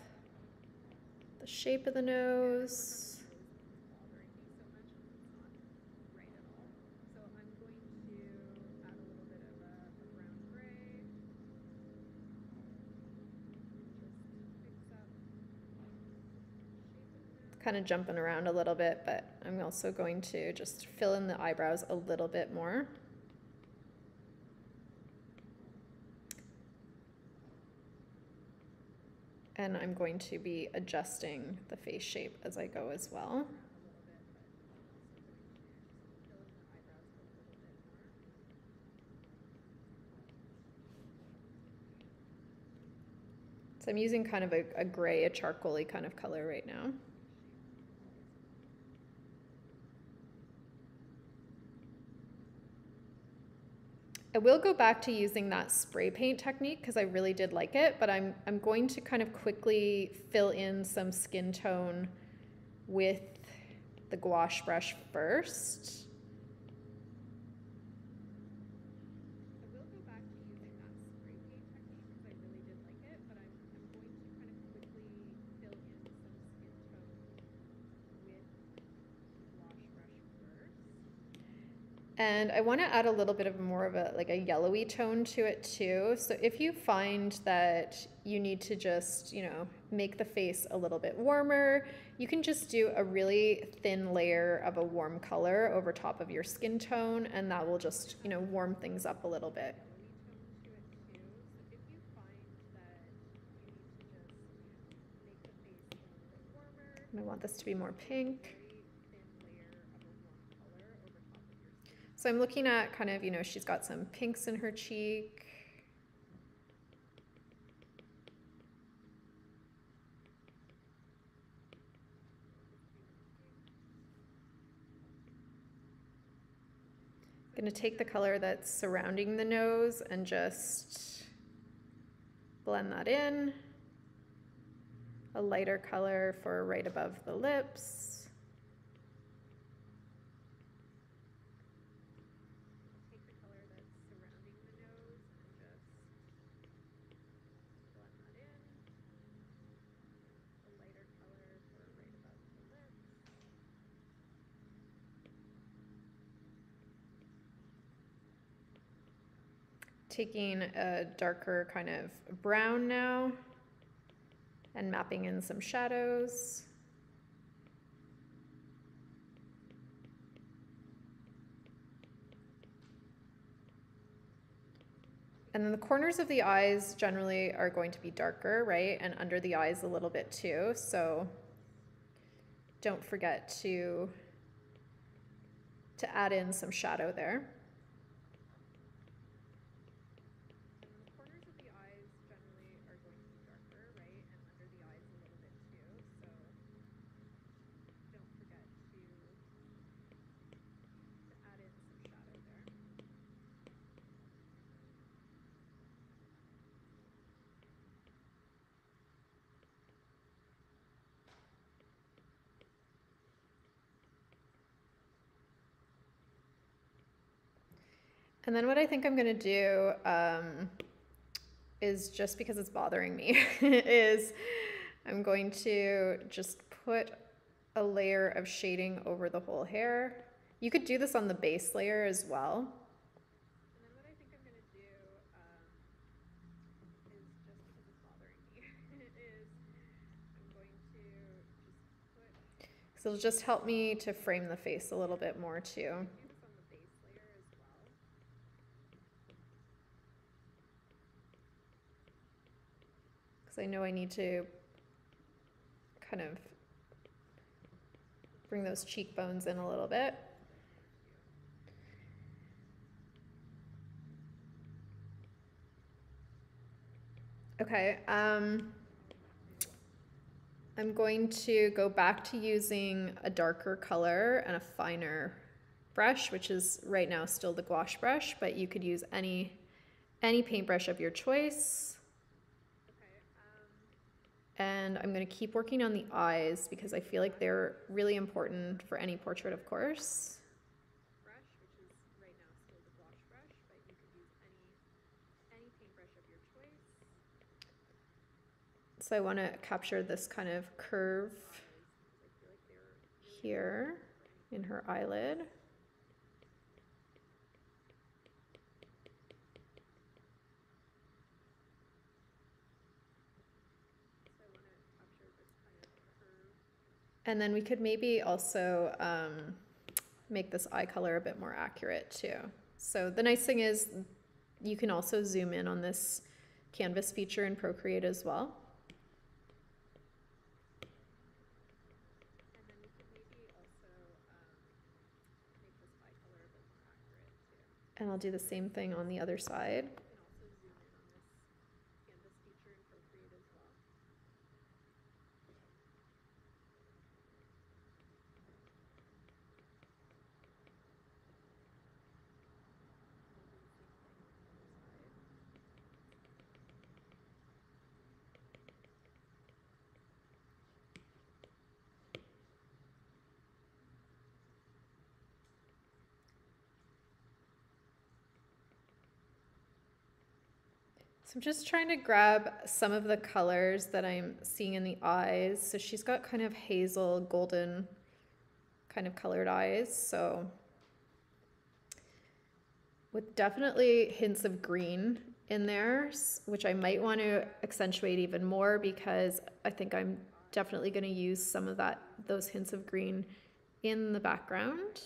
the shape of the nose. Kind of jumping around a little bit, but I'm also going to just fill in the eyebrows a little bit more. And I'm going to be adjusting the face shape as I go as well. So I'm using kind of a, a gray, a charcoaly kind of color right now. I will go back to using that spray paint technique because I really did like it, but I'm, I'm going to kind of quickly fill in some skin tone with the gouache brush first. I will go back to using that spray paint technique because I really did like it, but I'm, I'm going to kind of quickly fill in some skin tone with the gouache brush first. And I want to add a little bit of more of a like a yellowy tone to it too. So if you find that you need to just, you know, make the face a little bit warmer, you can just do a really thin layer of a warm color over top of your skin tone, and that will just, you know, warm things up a little bit. And I want this to be more pink. So I'm looking at kind of, you know, she's got some pinks in her cheek. I'm going to take the color that's surrounding the nose and just blend that in. A lighter color for right above the lips. Take the color that's surrounding the nose and just blend that in. A lighter color for right above the lips. Taking a darker kind of brown now. And mapping in some shadows. And then the corners of the eyes generally are going to be darker, right? And under the eyes a little bit too. So don't forget to, to add in some shadow there. And then what I think I'm going to do um, is, just because it's bothering me, is I'm going to just put a layer of shading over the whole hair. You could do this on the base layer as well. And then what I think I'm going to do um, is, just because it's bothering me, is I'm going to just put... So it'll just help me to frame the face a little bit more too. Because I know I need to kind of bring those cheekbones in a little bit. Okay, um, I'm going to go back to using a darker color and a finer brush, which is right now still the gouache brush, but you could use any, any paintbrush of your choice. And I'm going to keep working on the eyes because I feel like they're really important for any portrait, of course. Brush, which is right now still the gouache brush, but you could use any, any paintbrush of your choice. So I want to capture this kind of curve here in her eyelid. And then we could maybe also um, make this eye color a bit more accurate too. So the nice thing is you can also zoom in on this canvas feature in Procreate as well. And then we could maybe also um, make this eye color a bit more accurate too. And I'll do the same thing on the other side. So I'm just trying to grab some of the colors that I'm seeing in the eyes. So she's got kind of hazel, golden kind of colored eyes. So with definitely hints of green in there, which I might want to accentuate even more because I think I'm definitely going to use some of that, those hints of green in the background.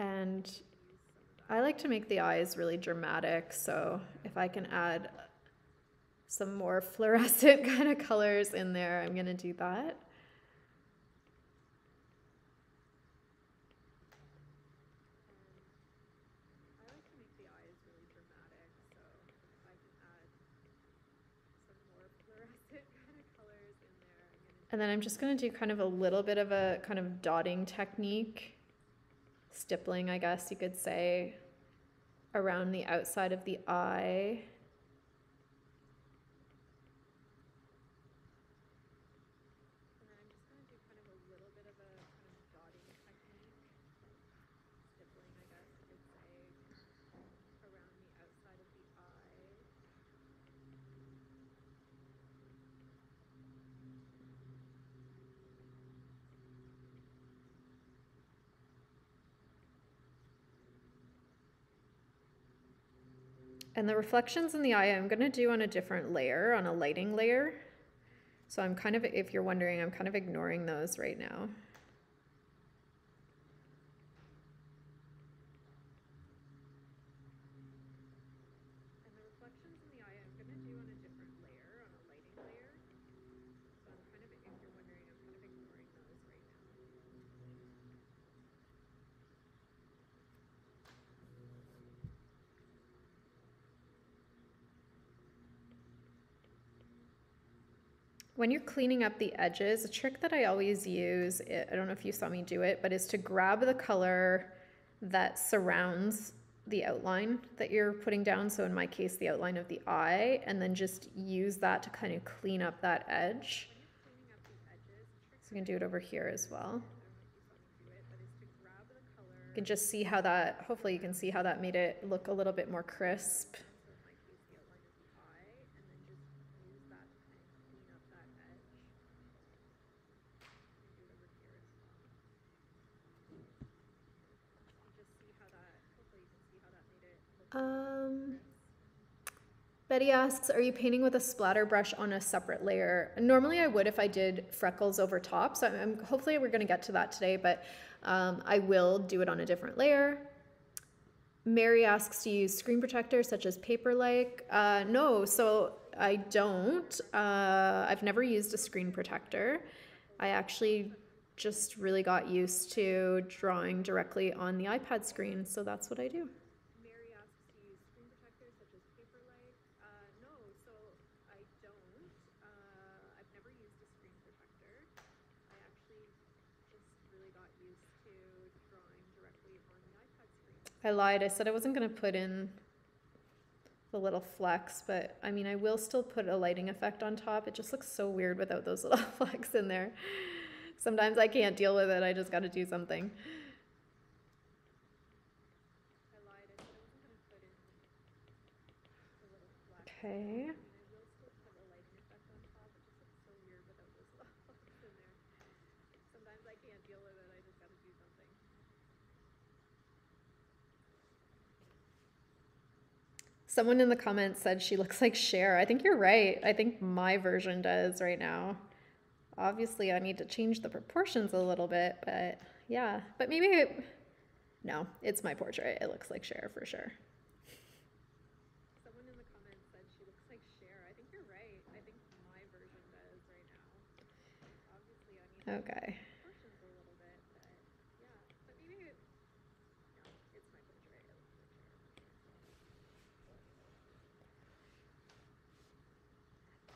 And I like to make the eyes really dramatic, so if I can add some more fluorescent kind of colors in there, I'm going to do that. I like to make the eyes really dramatic, so if I can add some more And then I'm just going to do kind of a little bit of a kind of dotting technique, stippling, I guess you could say, around the outside of the eye. And the reflections in the eye I'm going to do on a different layer, on a lighting layer. So I'm kind of, if you're wondering, I'm kind of ignoring those right now. When you're cleaning up the edges, a trick that I always use, I don't know if you saw me do it, but is to grab the color that surrounds the outline that you're putting down. So in my case, the outline of the eye, and then just use that to kind of clean up that edge. So you can do it over here as well. You can just see how that, hopefully you can see how that made it look a little bit more crisp. Um, Betty asks, are you painting with a splatter brush on a separate layer? Normally I would if I did freckles over top, so I'm, hopefully we're going to get to that today, but um, I will do it on a different layer. Mary asks, do you use screen protectors such as paper-like? Uh, no, so I don't. Uh, I've never used a screen protector. I actually just really got used to drawing directly on the iPad screen, so that's what I do. I lied, I said I wasn't going to put in the little flecks, but I mean I will still put a lighting effect on top. It just looks so weird without those little flecks in there. Sometimes I can't deal with it, I just got to do something. Okay. Someone in the comments said she looks like Cher. I think you're right. I think my version does right now. Obviously, I need to change the proportions a little bit, but yeah. But maybe, it, no, it's my portrait. It looks like Cher for sure. Someone in the comments said she looks like Cher. I think you're right. I think my version does right now. Obviously, I need to okay.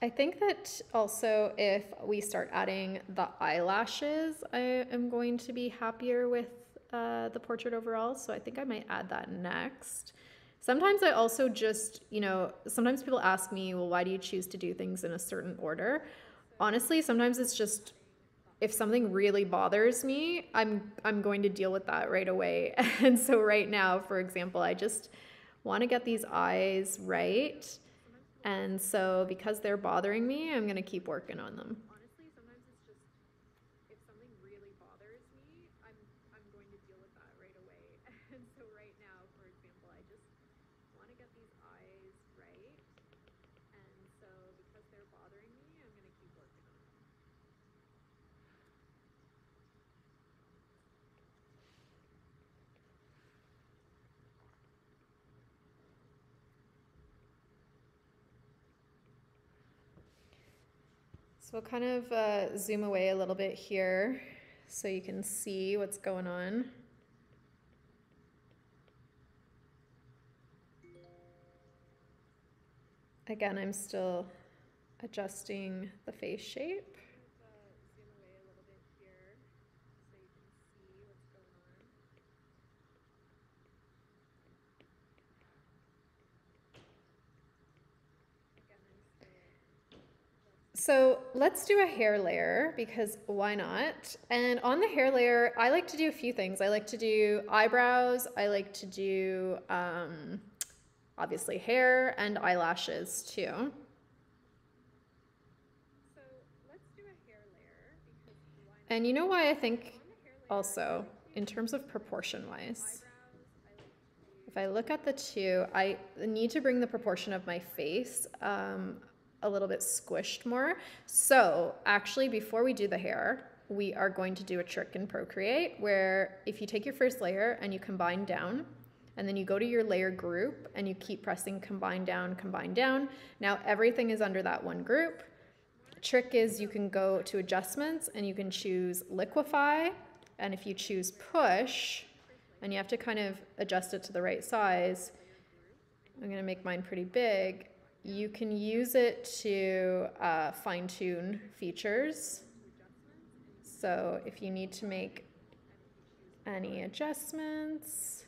I think that also if we start adding the eyelashes, I am going to be happier with uh, the portrait overall. So I think I might add that next. Sometimes I also just, you know, sometimes people ask me, well, why do you choose to do things in a certain order? Honestly, sometimes it's just if something really bothers me, I'm, I'm going to deal with that right away. And so right now, for example, I just want to get these eyes right. And so because they're bothering me, I'm going to keep working on them. Honestly, sometimes it's just if something really bothers me, I'm, I'm going to deal with that right away. And so right now, for example, I just want to get these eyes right. And so because they're bothering me, I'm going to keep working on them. So we'll kind of uh, zoom away a little bit here so you can see what's going on. Again, I'm still adjusting the face shape. So let's do a hair layer because why not? And on the hair layer, I like to do a few things. I like to do eyebrows. I like to do um, obviously hair and eyelashes too. So let's do a hair layer because why not? And you know why I think also in terms of proportion wise, if I look at the two, I need to bring the proportion of my face um, a little bit squished more. So actually, before we do the hair, we are going to do a trick in Procreate where if you take your first layer and you combine down, and then you go to your layer group and you keep pressing combine down, combine down. Now everything is under that one group. The trick is you can go to adjustments and you can choose liquify. And if you choose push, and you have to kind of adjust it to the right size, I'm gonna make mine pretty big. You can use it to uh, fine-tune features. So if you need to make any adjustments,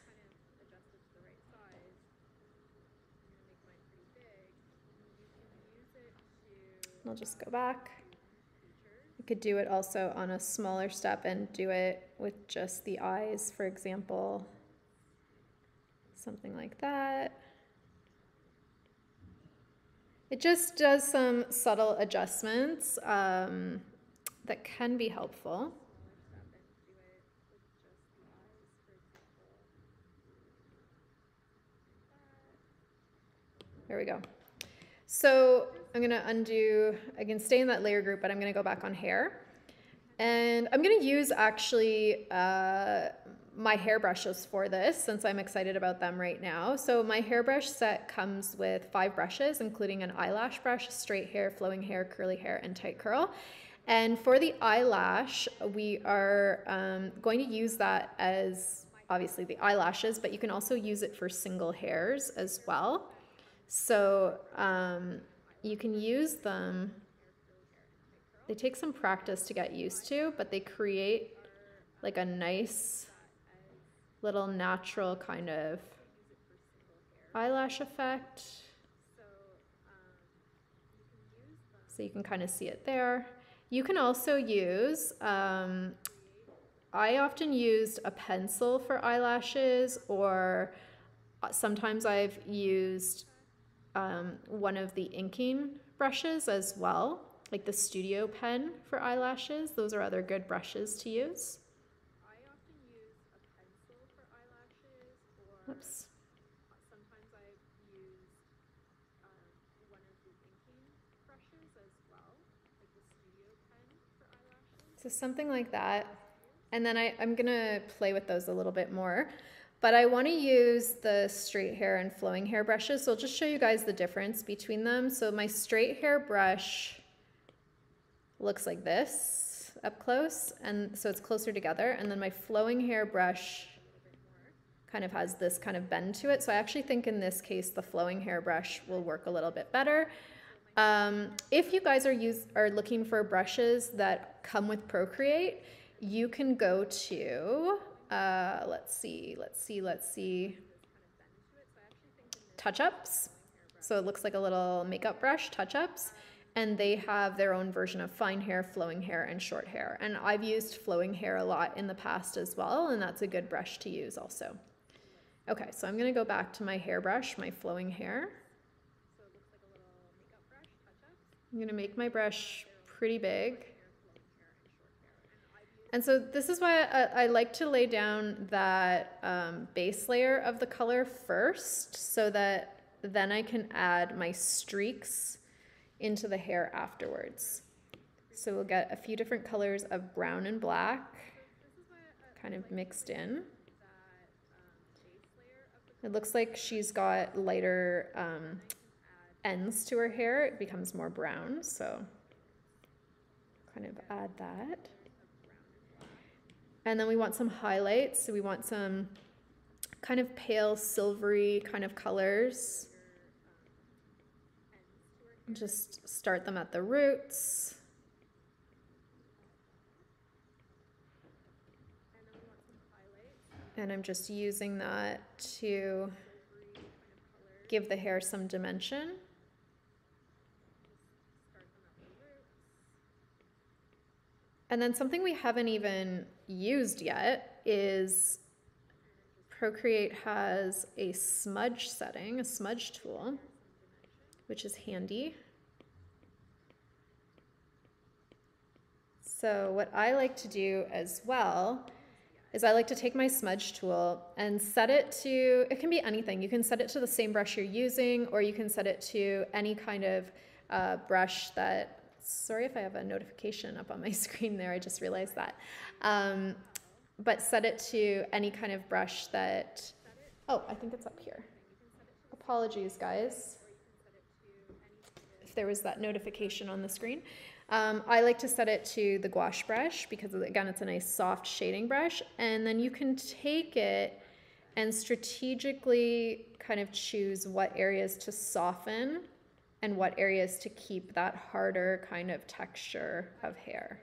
I'll just go back. You could do it also on a smaller step and do it with just the eyes, for example, something like that. It just does some subtle adjustments um, that can be helpful. There we go. So I'm gonna undo, I can stay in that layer group, but I'm gonna go back on hair. And I'm gonna use actually uh, my hairbrushes for this since I'm excited about them right now. So my hairbrush set comes with five brushes, including an eyelash brush, straight hair, flowing hair, curly hair, and tight curl. And for the eyelash, we are um, going to use that as obviously the eyelashes, but you can also use it for single hairs as well. So um, you can use them. They take some practice to get used to, but they create like a nice little natural kind of eyelash effect. So you can kind of see it there. You can also use, um, I often used a pencil for eyelashes, or sometimes I've used um, one of the inking brushes as well, like the studio pen for eyelashes. Those are other good brushes to use. I often use a pencil for eyelashes, or Oops. sometimes I use um, one of the inking brushes as well, like the studio pen for eyelashes. So something like that. And then I, I'm gonna play with those a little bit more. But I want to use the straight hair and flowing hair brushes, so I'll just show you guys the difference between them. So my straight hair brush looks like this up close, and so it's closer together, and then my flowing hair brush kind of has this kind of bend to it. So I actually think in this case the flowing hair brush will work a little bit better. Um, if you guys are use, are looking for brushes that come with Procreate, you can go to uh, let's see let's see let's see touch-ups. So it looks like a little makeup brush, touch-ups. And they have their own version of fine hair, flowing hair, and short hair. And I've used flowing hair a lot in the past as well, and that's a good brush to use also. Okay, so I'm gonna go back to my hairbrush, my flowing hair. I'm gonna make my brush pretty big. And so this is why I, I like to lay down that um, base layer of the color first, so that then I can add my streaks into the hair afterwards. So we'll get a few different colors of brown and black kind of mixed in. It looks like she's got lighter um, ends to her hair. It becomes more brown, so kind of add that. And then we want some highlights, so we want some kind of pale silvery kind of colors. Just start them at the roots. And I'm just using that to give the hair some dimension. And then something we haven't even used yet is Procreate has a smudge setting, a smudge tool, which is handy. So what I like to do as well is I like to take my smudge tool and set it to, it can be anything. You can set it to the same brush you're using, or you can set it to any kind of uh, brush that, sorry if I have a notification up on my screen there, I just realized that. Um, but set it to any kind of brush that, oh, I think it's up here. Apologies, guys, if there was that notification on the screen. Um, I like to set it to the gouache brush because, again, it's a nice soft shading brush. And then you can take it and strategically kind of choose what areas to soften and what areas to keep that harder kind of texture of hair.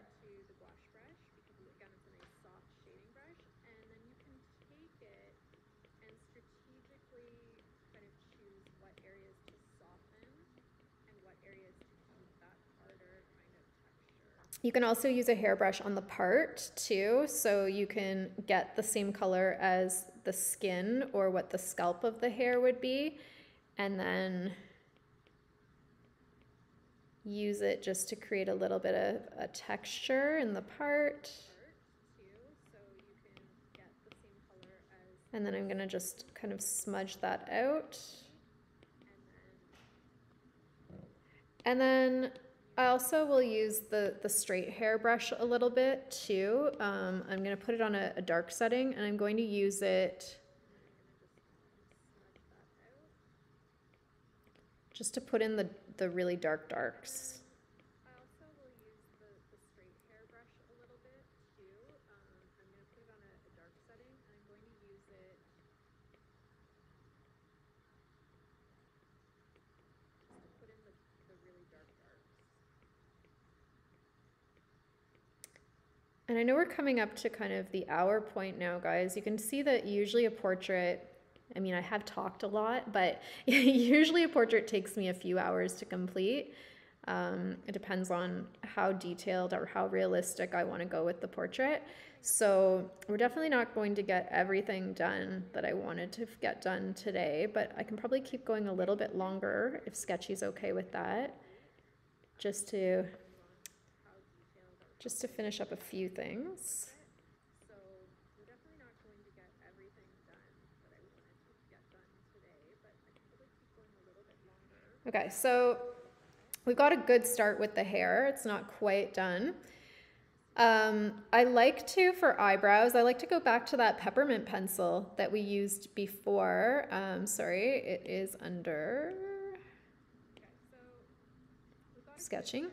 You can also use a hairbrush on the part too, so you can get the same color as the skin or what the scalp of the hair would be, and then use it just to create a little bit of a texture in the part. And then I'm going to just kind of smudge that out. And then I also will use the, the straight hair brush a little bit too. Um, I'm gonna put it on a, a dark setting, and I'm going to use it just to put in the, the really dark darks. I also will use the, the straight hair brush a little bit too. Um, I'm gonna put it on a, a dark setting, and I'm going to use it just to put in the, the really dark darks. And I know we're coming up to kind of the hour point now, guys. You can see that usually a portrait, I mean, I have talked a lot, but usually a portrait takes me a few hours to complete. Um, it depends on how detailed or how realistic I want to go with the portrait. So we're definitely not going to get everything done that I wanted to get done today, but I can probably keep going a little bit longer if Sktchy's okay with that, just to just to finish up a few things. So we're definitely not going to get everything done that I wanted to get done today, but I can probably keep going a little bit longer. Okay, so we've got a good start with the hair. It's not quite done. Um, I like to, for eyebrows, I like to go back to that peppermint pencil that we used before. Um, sorry, it is under sketching.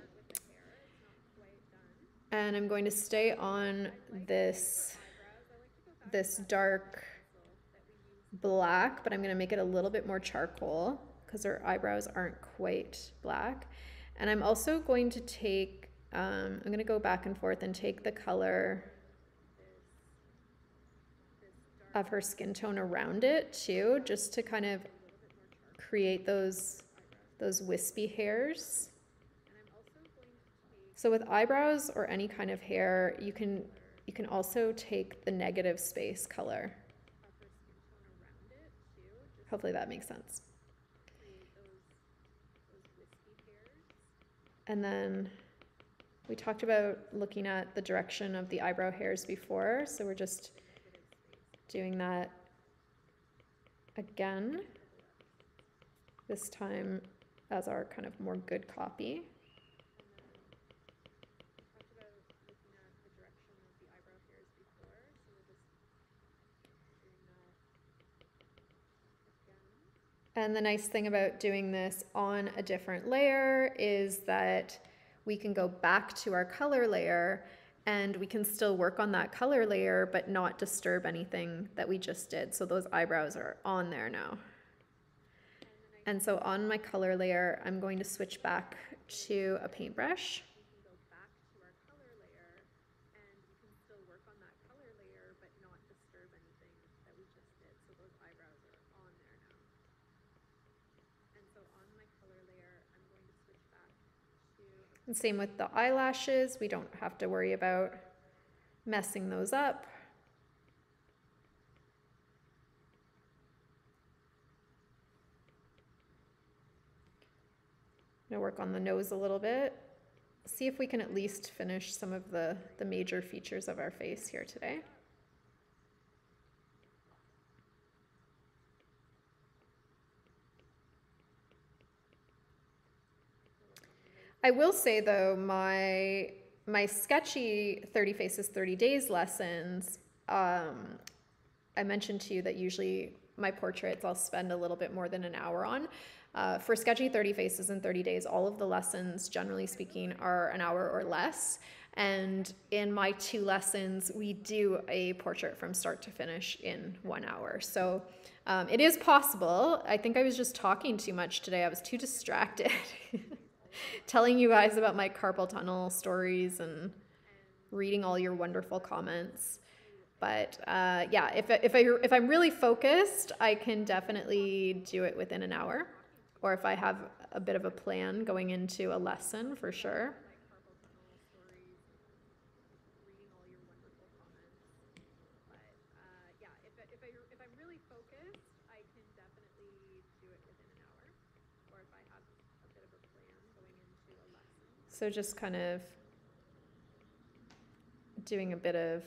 And I'm going to stay on this, this dark black, but I'm going to make it a little bit more charcoal because her eyebrows aren't quite black. And I'm also going to take, um, I'm going to go back and forth and take the color of her skin tone around it too, just to kind of create those, those wispy hairs. So with eyebrows or any kind of hair, you can you can also take the negative space color. Hopefully that makes sense. And then we talked about looking at the direction of the eyebrow hairs before, so we're just doing that again, this time as our kind of more good copy. And the nice thing about doing this on a different layer is that we can go back to our color layer and we can still work on that color layer but not disturb anything that we just did. So those eyebrows are on there now. And so on my color layer, I'm going to switch back to a paintbrush. And same with the eyelashes, we don't have to worry about messing those up. I'm gonna work on the nose a little bit. See if we can at least finish some of the, the major features of our face here today. I will say though, my, my Sktchy thirty faces, thirty days lessons, um, I mentioned to you that usually my portraits I'll spend a little bit more than an hour on. Uh, for Sktchy thirty faces and thirty days, all of the lessons, generally speaking, are an hour or less. And in my two lessons, we do a portrait from start to finish in one hour. So um, it is possible. I think I was just talking too much today. I was too distracted telling you guys about my carpal tunnel stories and reading all your wonderful comments. But uh, yeah, if, if, I, if I'm really focused, I can definitely do it within an hour. Or if I have a bit of a plan going into a lesson, for sure. So just kind of doing a bit of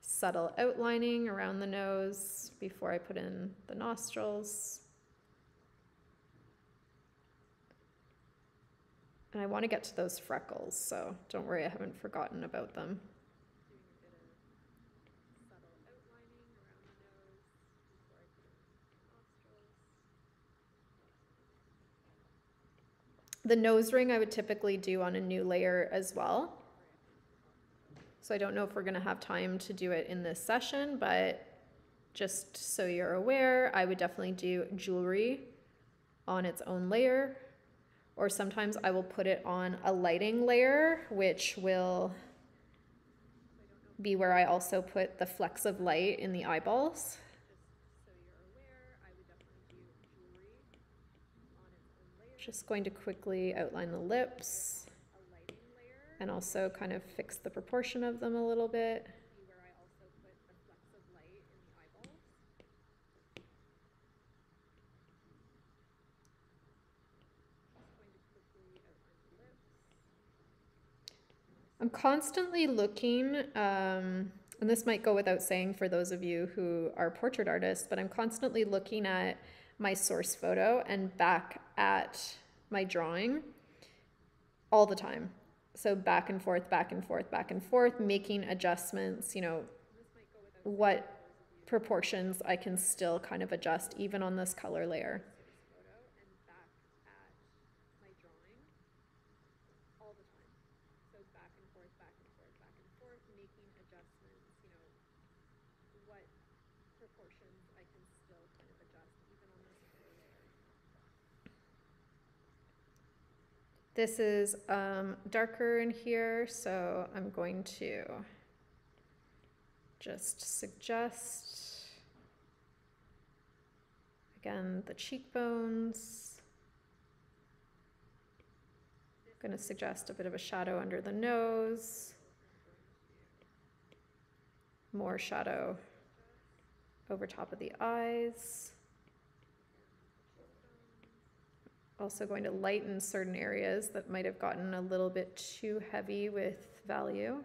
subtle outlining around the nose before I put in the nostrils. And I want to get to those freckles, so don't worry, I haven't forgotten about them. The nose ring I would typically do on a new layer as well. So I don't know if we're going to have time to do it in this session, but just so you're aware, I would definitely do jewelry on its own layer. Or sometimes I will put it on a lighting layer, which will be where I also put the flecks of light in the eyeballs. Just going to quickly outline the lips and also kind of fix the proportion of them a little bit. I'm constantly looking, um, and this might go without saying for those of you who are portrait artists, but I'm constantly looking at my source photo and back at my drawing all the time. So back and forth, back and forth, back and forth, making adjustments, you know, what proportions I can still kind of adjust even on this color layer. This is um, darker in here, so I'm going to just suggest, again, the cheekbones. I'm going to suggest a bit of a shadow under the nose, more shadow over top of the eyes. Also going to lighten certain areas that might have gotten a little bit too heavy with value.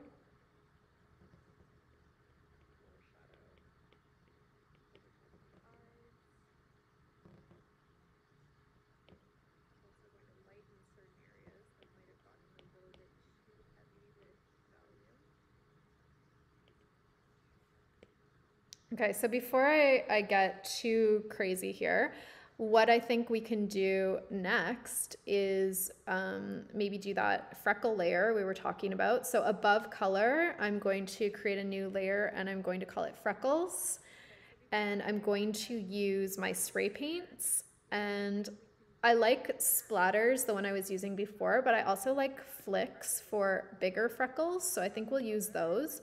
Okay, so before I, I get too crazy here, what I think we can do next is um, maybe do that freckle layer we were talking about. So above color, I'm going to create a new layer and I'm going to call it freckles. And I'm going to use my spray paints. And I like splatters, the one I was using before, but I also like flicks for bigger freckles. So I think we'll use those.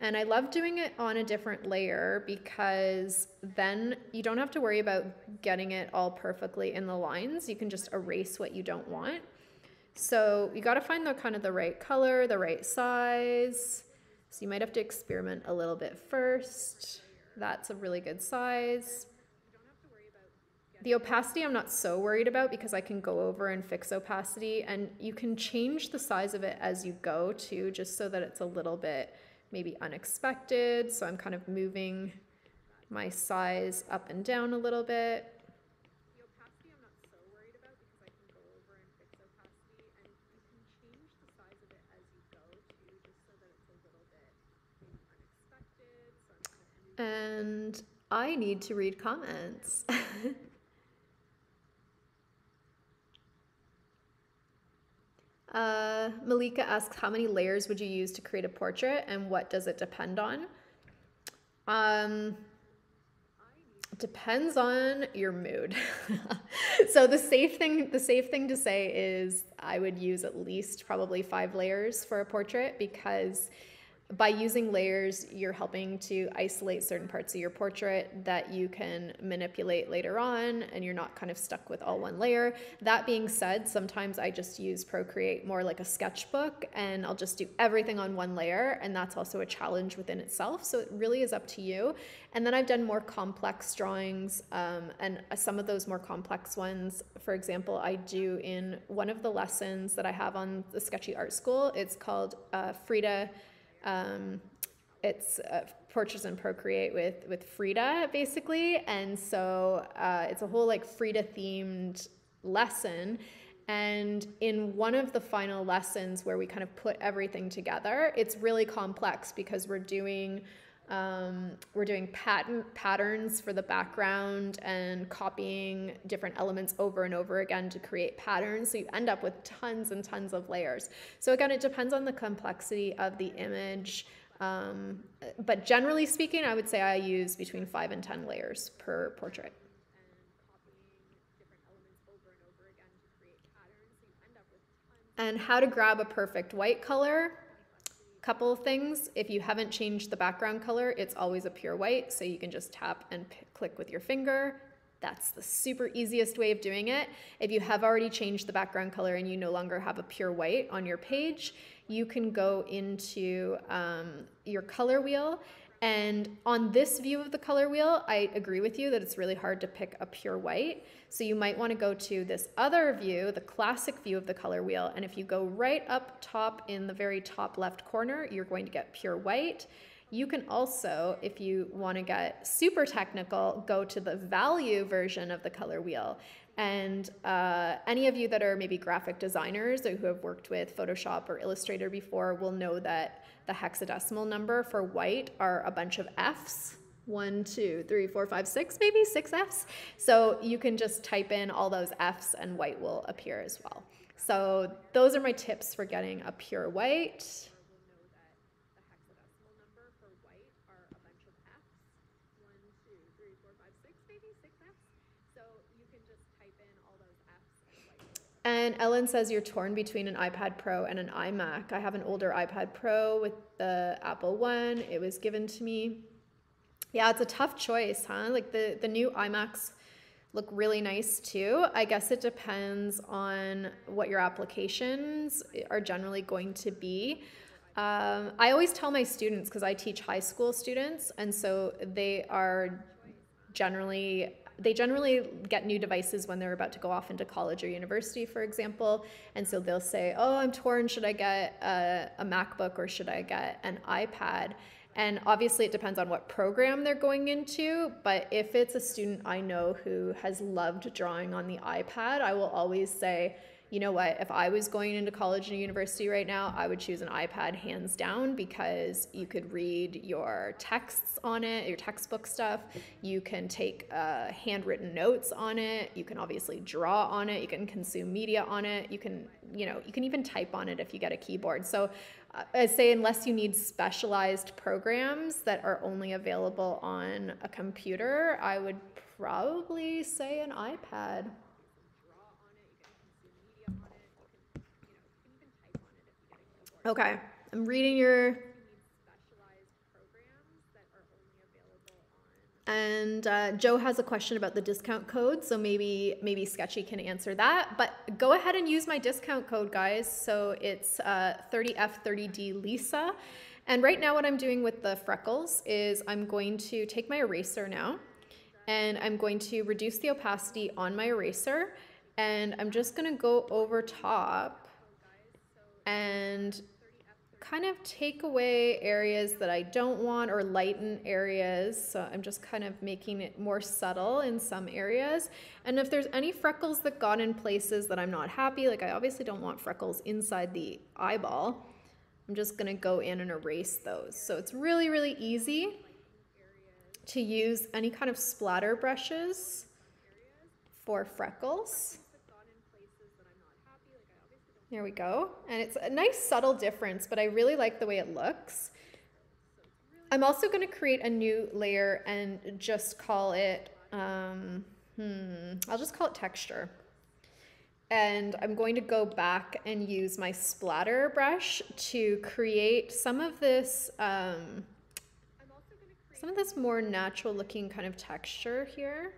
And I love doing it on a different layer because then you don't have to worry about getting it all perfectly in the lines. You can just erase what you don't want. So you got to find the kind of the right color, the right size. So you might have to experiment a little bit first. That's a really good size. The opacity I'm not so worried about because I can go over and fix opacity, and you can change the size of it as you go too, just so that it's a little bit maybe unexpected. So I'm kind of moving my size up and down a little bit. The opacity I'm not so worried about because I can go over and fix opacity, and you can change the size of it as you go too, just so that it's a little bit maybe unexpected. So I'm kind of moving and I need to read comments. Uh, Malika asks, how many layers would you use to create a portrait, and what does it depend on? Um, depends on your mood. So the safe thing, the safe thing to say is I would use at least probably five layers for a portrait, because by using layers, you're helping to isolate certain parts of your portrait that you can manipulate later on, and you're not kind of stuck with all one layer. That being said, sometimes I just use Procreate more like a sketchbook, and I'll just do everything on one layer, and that's also a challenge within itself, so it really is up to you. And then I've done more complex drawings, um, and some of those more complex ones, for example, I do in one of the lessons that I have on the Sktchy Art School. It's called uh, Frida... Um, it's uh, Portraits in Procreate with, with Frida, basically. And so uh, it's a whole like Frida-themed lesson. And in one of the final lessons where we kind of put everything together, it's really complex because we're doing... Um, we're doing pattern patterns for the background and copying different elements over and over again to create patterns. So you end up with tons and tons of layers. So again, it depends on the complexity of the image. Um, but generally speaking, I would say I use between five and ten layers per portrait. And how to grab a perfect white color. Couple of things. If you haven't changed the background color, it's always a pure white, so you can just tap and click with your finger. That's the super easiest way of doing it. If you have already changed the background color and you no longer have a pure white on your page, you can go into um, your color wheel. And on this view of the color wheel, I agree with you that it's really hard to pick a pure white. So you might want to go to this other view, the classic view of the color wheel. And if you go right up top in the very top left corner, you're going to get pure white. You can also, if you want to get super technical, go to the value version of the color wheel. And uh, any of you that are maybe graphic designers or who have worked with Photoshop or Illustrator before will know that the hexadecimal number for white are a bunch of Fs. One, two, three, four, five, six, maybe six Fs. So you can just type in all those Fs and white will appear as well. So those are my tips for getting a pure white. And Ellen says you're torn between an iPad Pro and an iMac. I have an older iPad Pro with the Apple One. It was given to me. Yeah, it's a tough choice, huh? Like the, the new iMacs look really nice too. I guess it depends on what your applications are generally going to be. Um, I always tell my students, because I teach high school students, and so they are generally... They generally get new devices when they're about to go off into college or university, for example. And so they'll say, oh, I'm torn. Should I get a, a MacBook or should I get an iPad? And obviously it depends on what program they're going into. But if it's a student I know who has loved drawing on the iPad, I will always say, you know what, if I was going into college and university right now, I would choose an iPad hands down, because you could read your texts on it, your textbook stuff. You can take uh, handwritten notes on it. You can obviously draw on it. You can consume media on it. You can, you know, you can even type on it if you get a keyboard. So uh, I'd say unless you need specialized programs that are only available on a computer, I would probably say an iPad. Okay, I'm reading your And uh, Joe has a question about the discount code, so maybe maybe Sktchy can answer that. But go ahead and use my discount code, guys. So it's uh, thirty F thirty D Lisa. And right now what I'm doing with the freckles is I'm going to take my eraser now, and I'm going to reduce the opacity on my eraser, and I'm just gonna go over top and kind of take away areas that I don't want or lighten areas. So I'm just kind of making it more subtle in some areas. And if there's any freckles that got in places that I'm not happy, like I obviously don't want freckles inside the eyeball, I'm just gonna go in and erase those. So it's really, really easy to use any kind of splatter brushes for freckles. There we go. And it's a nice subtle difference, but I really like the way it looks. I'm also going to create a new layer and just call it, um, hmm, I'll just call it texture. And I'm going to go back and use my splatter brush to create some of this, um, some of this more natural looking kind of texture here.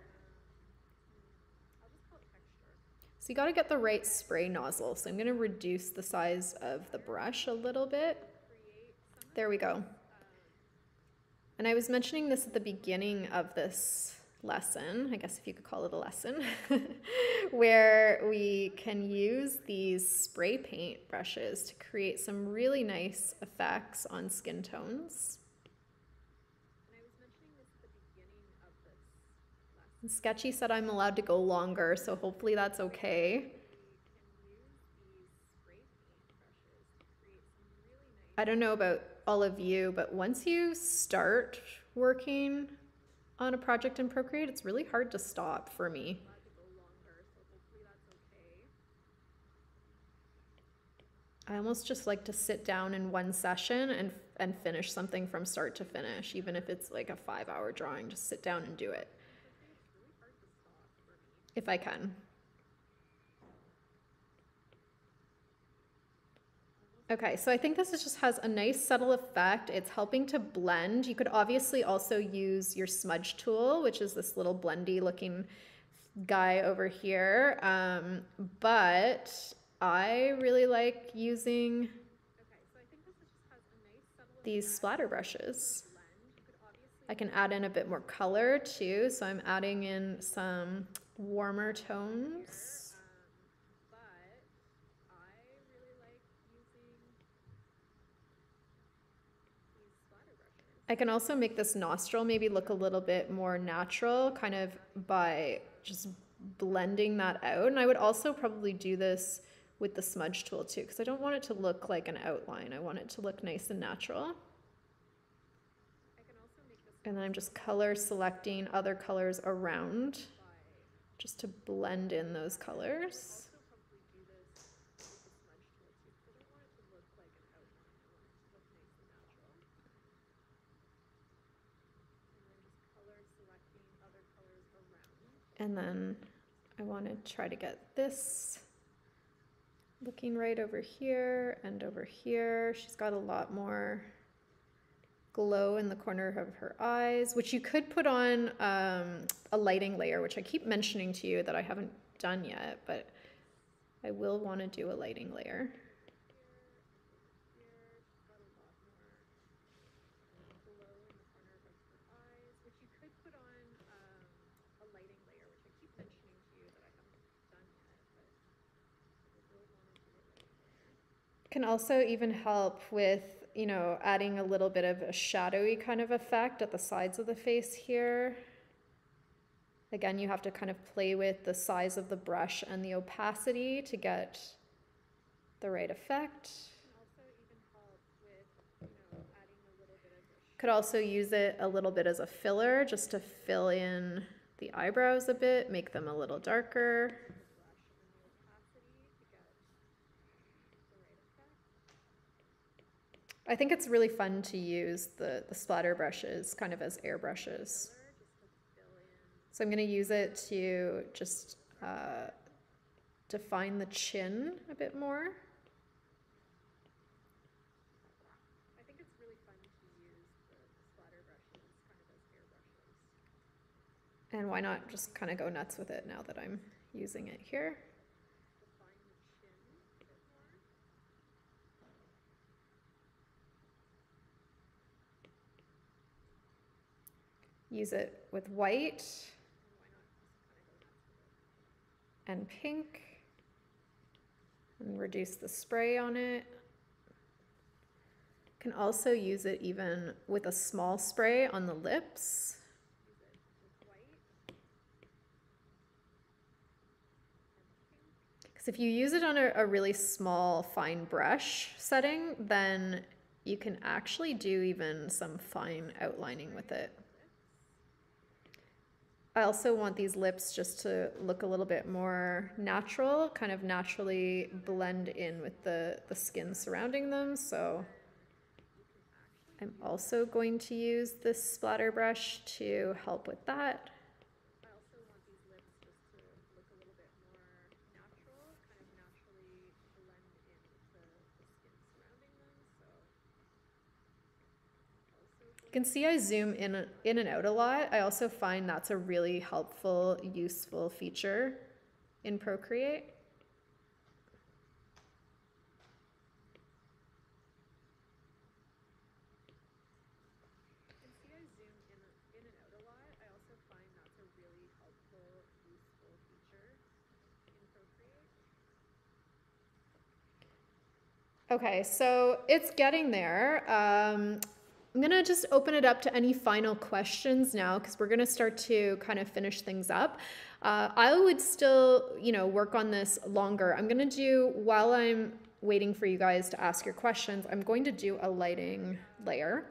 So you gotta get the right spray nozzle. So I'm gonna reduce the size of the brush a little bit. There we go. And I was mentioning this at the beginning of this lesson, I guess if you could call it a lesson, where we can use these spray paint brushes to create some really nice effects on skin tones. Sktchy said I'm allowed to go longer, so hopefully that's okay. I don't know about all of you, but once you start working on a project in Procreate, it's really hard to stop for me. I almost just like to sit down in one session and, and finish something from start to finish, even if it's like a five hour drawing, just sit down and do it. If I can. Okay, so I think this is just has a nice subtle effect. It's helping to blend. You could obviously also use your smudge tool, which is this little blendy looking guy over here. Um, but I really like using these splatter brushes. I can add in a bit more color too. So I'm adding in some warmer tones. Um, but I really like using these splatter brushes. I can also make this nostril maybe look a little bit more natural, kind of by just blending that out. And I would also probably do this with the smudge tool too, because I don't want it to look like an outline. I want it to look nice and natural. I can also make this, and then I'm just color selecting other colors around, just to blend in those colors. And then I want to try to get this looking right over here and over here. She's got a lot more glow in the corner of her eyes, which you could put on um, a lighting layer, which I keep mentioning to you that I haven't done yet, but I will want to do a lighting layer. Can also even help with, you know, adding a little bit of a shadowy kind of effect at the sides of the face here. Again, you have to kind of play with the size of the brush and the opacity to get the right effect. Could also use it a little bit as a filler, just to fill in the eyebrows a bit, make them a little darker. I think it's really fun to use the, the splatter brushes kind of as airbrushes. So I'm going to use it to just uh, define the chin a bit more. I think it's really fun to use the splatter brushes kind of as airbrushes. And why not just kind of go nuts with it now that I'm using it here. Use it with white and pink and reduce the spray on it. Can also use it even with a small spray on the lips. Because if you use it on a, a really small fine brush setting, then you can actually do even some fine outlining with it. I also want these lips just to look a little bit more natural, kind of naturally blend in with the, the skin surrounding them. So I'm also going to use this splatter brush to help with that. You can see I zoom in, in and out a lot. I also find that's a really helpful, useful feature in Procreate. Okay, so it's getting there. Um, I'm going to just open it up to any final questions now, because we're going to start to kind of finish things up. Uh, I would still, you know, work on this longer. I'm going to do, while I'm waiting for you guys to ask your questions, I'm going to do a lighting layer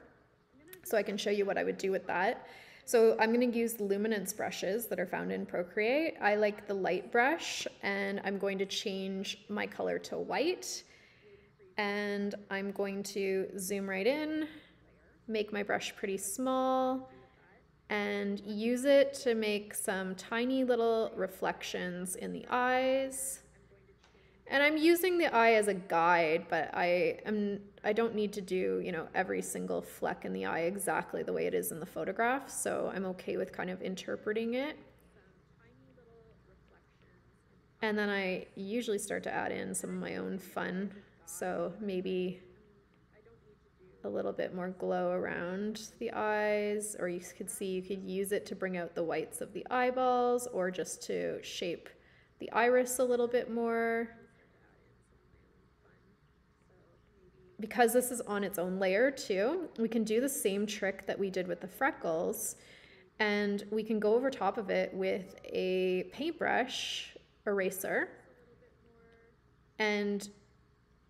so I can show you what I would do with that. So I'm going to use luminance brushes that are found in Procreate. I like the light brush, and I'm going to change my color to white, and I'm going to zoom right in, make my brush pretty small, and use it to make some tiny little reflections in the eyes. And I'm using the eye as a guide, but I am I don't need to do, you know, every single fleck in the eye exactly the way it is in the photograph, so I'm okay with kind of interpreting it. And then I usually start to add in some of my own fun, so maybe a little bit more glow around the eyes, or you could see you could use it to bring out the whites of the eyeballs, or just to shape the iris a little bit more. Because this is on its own layer too, we can do the same trick that we did with the freckles, and we can go over top of it with a paintbrush eraser, and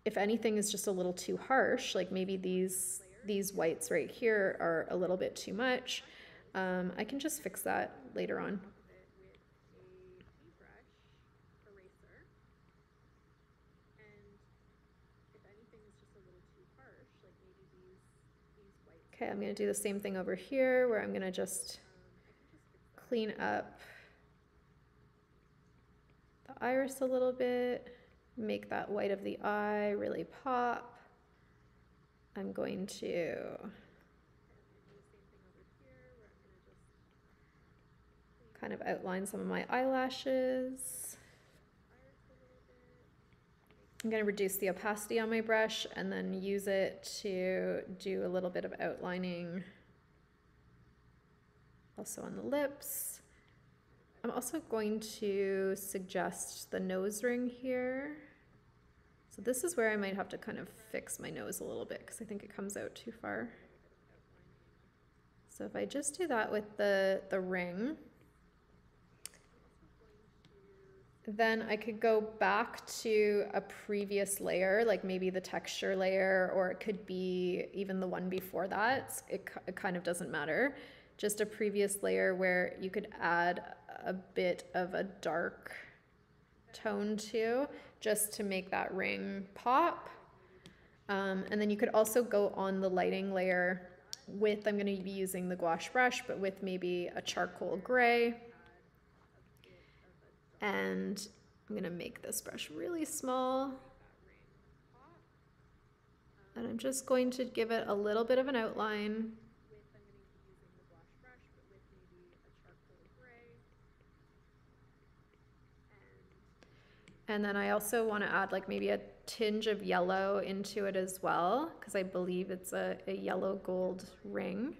if anything is just a little too harsh, like maybe these these whites right here are a little bit too much, um, I can just fix that later on. Okay, I'm going to do the same thing over here, where I'm going to just clean up the iris a little bit. Make that white of the eye really pop. I'm going to kind of outline some of my eyelashes. I'm going to reduce the opacity on my brush and then use it to do a little bit of outlining also on the lips. I'm also going to suggest the nose ring here. So this is where I might have to kind of fix my nose a little bit, because I think it comes out too far. So if I just do that with the, the ring, then I could go back to a previous layer, like maybe the texture layer, or it could be even the one before that. It, it kind of doesn't matter. Just a previous layer where you could add a bit of a dark tone to, just to make that ring pop. Um, and then you could also go on the lighting layer with, I'm going to be using the gouache brush, but with maybe a charcoal gray. And I'm going to make this brush really small. And I'm just going to give it a little bit of an outline. Gray. And then I also want to add like maybe a tinge of yellow into it as well, because I believe it's a, a yellow gold ring.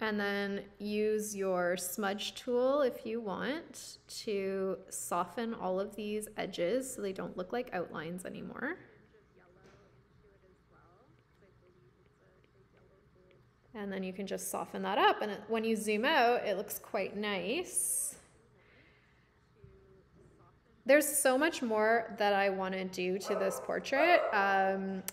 And then use your smudge tool if you want to soften all of these edges so they don't look like outlines anymore. And then you can just soften that up, and it, when you zoom out, it looks quite nice. There's so much more that I want to do to this portrait, um,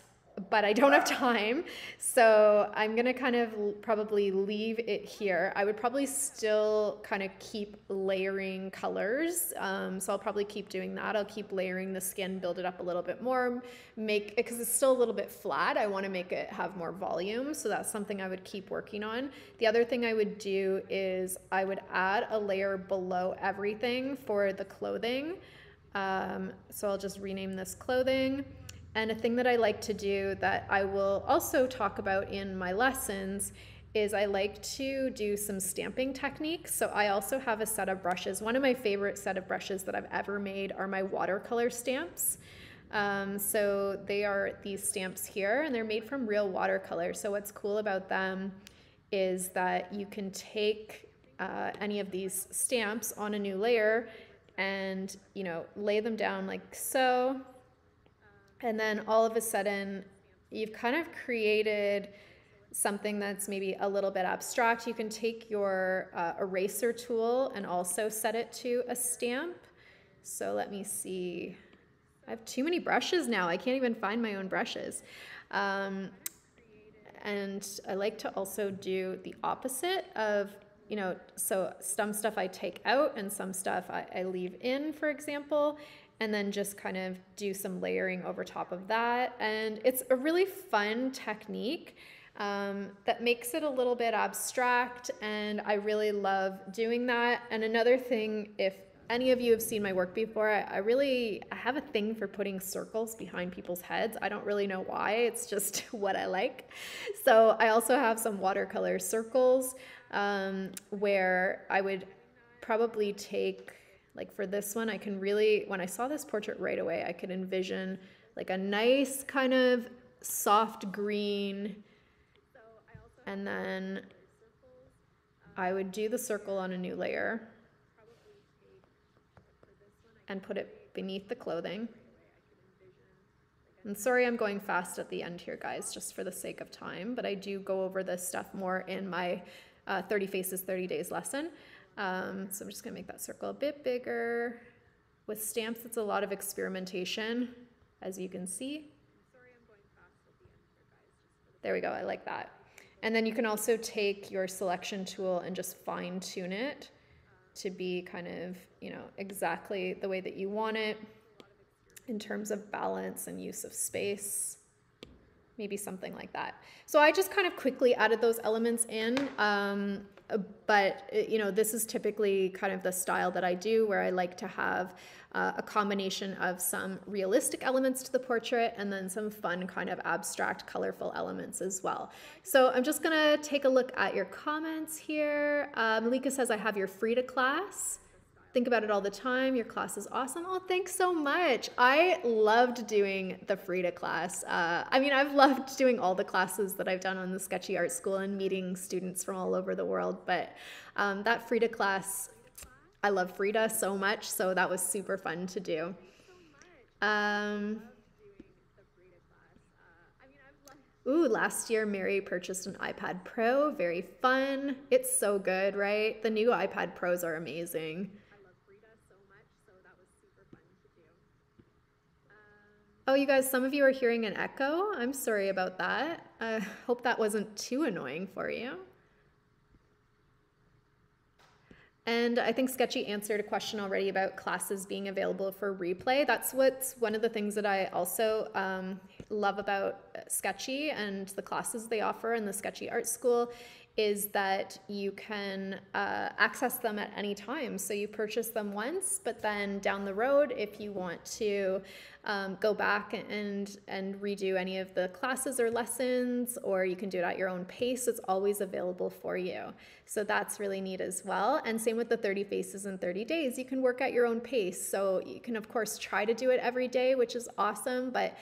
but I don't have time, so I'm gonna kind of probably leave it here. I would probably still kind of keep layering colors, um, so I'll probably keep doing that. I'll keep layering the skin, build it up a little bit more, make it, because it's still a little bit flat, I want to make it have more volume, so that's something I would keep working on. The other thing I would do is I would add a layer below everything for the clothing, um, so I'll just rename this clothing. And a thing that I like to do that I will also talk about in my lessons is I like to do some stamping techniques. So I also have a set of brushes. One of my favorite set of brushes that I've ever made are my watercolor stamps. Um, so they are these stamps here, and they're made from real watercolor. So what's cool about them is that you can take uh, any of these stamps on a new layer and, you know, lay them down like so. And then all of a sudden, you've kind of created something that's maybe a little bit abstract. You can take your uh, eraser tool and also set it to a stamp. So let me see. I have too many brushes now. I can't even find my own brushes. Um, and I like to also do the opposite of, you know, so some stuff I take out and some stuff I, I leave in, for example. And then just kind of do some layering over top of that. And it's a really fun technique um, that makes it a little bit abstract, and I really love doing that. And another thing, if any of you have seen my work before, I, I really I have a thing for putting circles behind people's heads. I don't really know why, it's just what I like. So I also have some watercolor circles um, where I would probably take, like for this one, I can really, when I saw this portrait right away, I could envision like a nice kind of soft green, and then I would do the circle on a new layer and put it beneath the clothing. And sorry, I'm going fast at the end here, guys, just for the sake of time, but I do go over this stuff more in my uh, thirty faces, thirty days lesson. Um, so I'm just gonna make that circle a bit bigger. With stamps, it's a lot of experimentation, as you can see. There we go, I like that. And then you can also take your selection tool and just fine tune it to be kind of, you know, exactly the way that you want it in terms of balance and use of space. Maybe something like that. So I just kind of quickly added those elements in. Um, But, you know, this is typically kind of the style that I do, where I like to have uh, a combination of some realistic elements to the portrait and then some fun kind of abstract, colorful elements as well. So I'm just going to take a look at your comments here. Uh, Malika says, I have your Frida class. Think about it all the time. Your class is awesome. Oh, thanks so much. I loved doing the Frida class. Uh, I mean, I've loved doing all the classes that I've done on the Sktchy Art School and meeting students from all over the world. But um, that Frida class, I love Frida so much. So that was super fun to do. Um, Ooh, last year, Mary purchased an iPad Pro. Very fun. It's so good, right? The new iPad Pros are amazing. Oh, you guys, some of you are hearing an echo. I'm sorry about that. I uh, hope that wasn't too annoying for you. And I think Sktchy answered a question already about classes being available for replay. That's what's one of the things that I also um, love about Sktchy and the classes they offer in the Sktchy Art School is that you can uh, access them at any time. So you purchase them once, but then down the road, if you want to um, go back and, and redo any of the classes or lessons, or you can do it at your own pace, it's always available for you. So that's really neat as well. And same with the thirty faces and thirty days, you can work at your own pace. So you can of course try to do it every day, which is awesome, but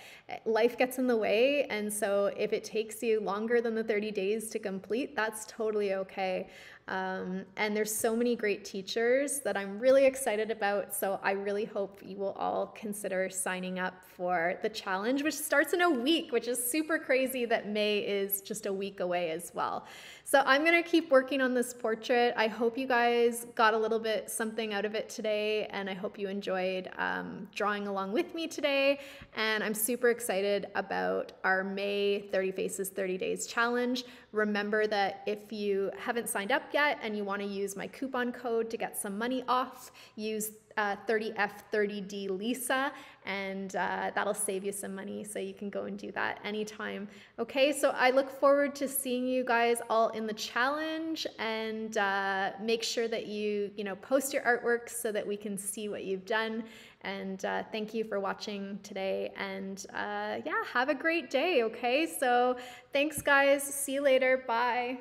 life gets in the way. And so if it takes you longer than the thirty days to complete, that's totally okay. Um, and there's so many great teachers that I'm really excited about. So I really hope you will all consider signing up for the challenge, which starts in a week, which is super crazy that May is just a week away as well. So I'm going to keep working on this portrait. I hope you guys got a little bit something out of it today, and I hope you enjoyed um, drawing along with me today. And I'm super excited about our May thirty faces, thirty days challenge. Remember that if you haven't signed up yet and you want to use my coupon code to get some money off, use uh, thirty F thirty D Lisa, and uh, that'll save you some money, so you can go and do that anytime. Okay, so I look forward to seeing you guys all in the challenge, and uh, make sure that you, you know, post your artwork so that we can see what you've done. And uh, thank you for watching today, and uh, yeah, have a great day, okay? So thanks guys, see you later, bye.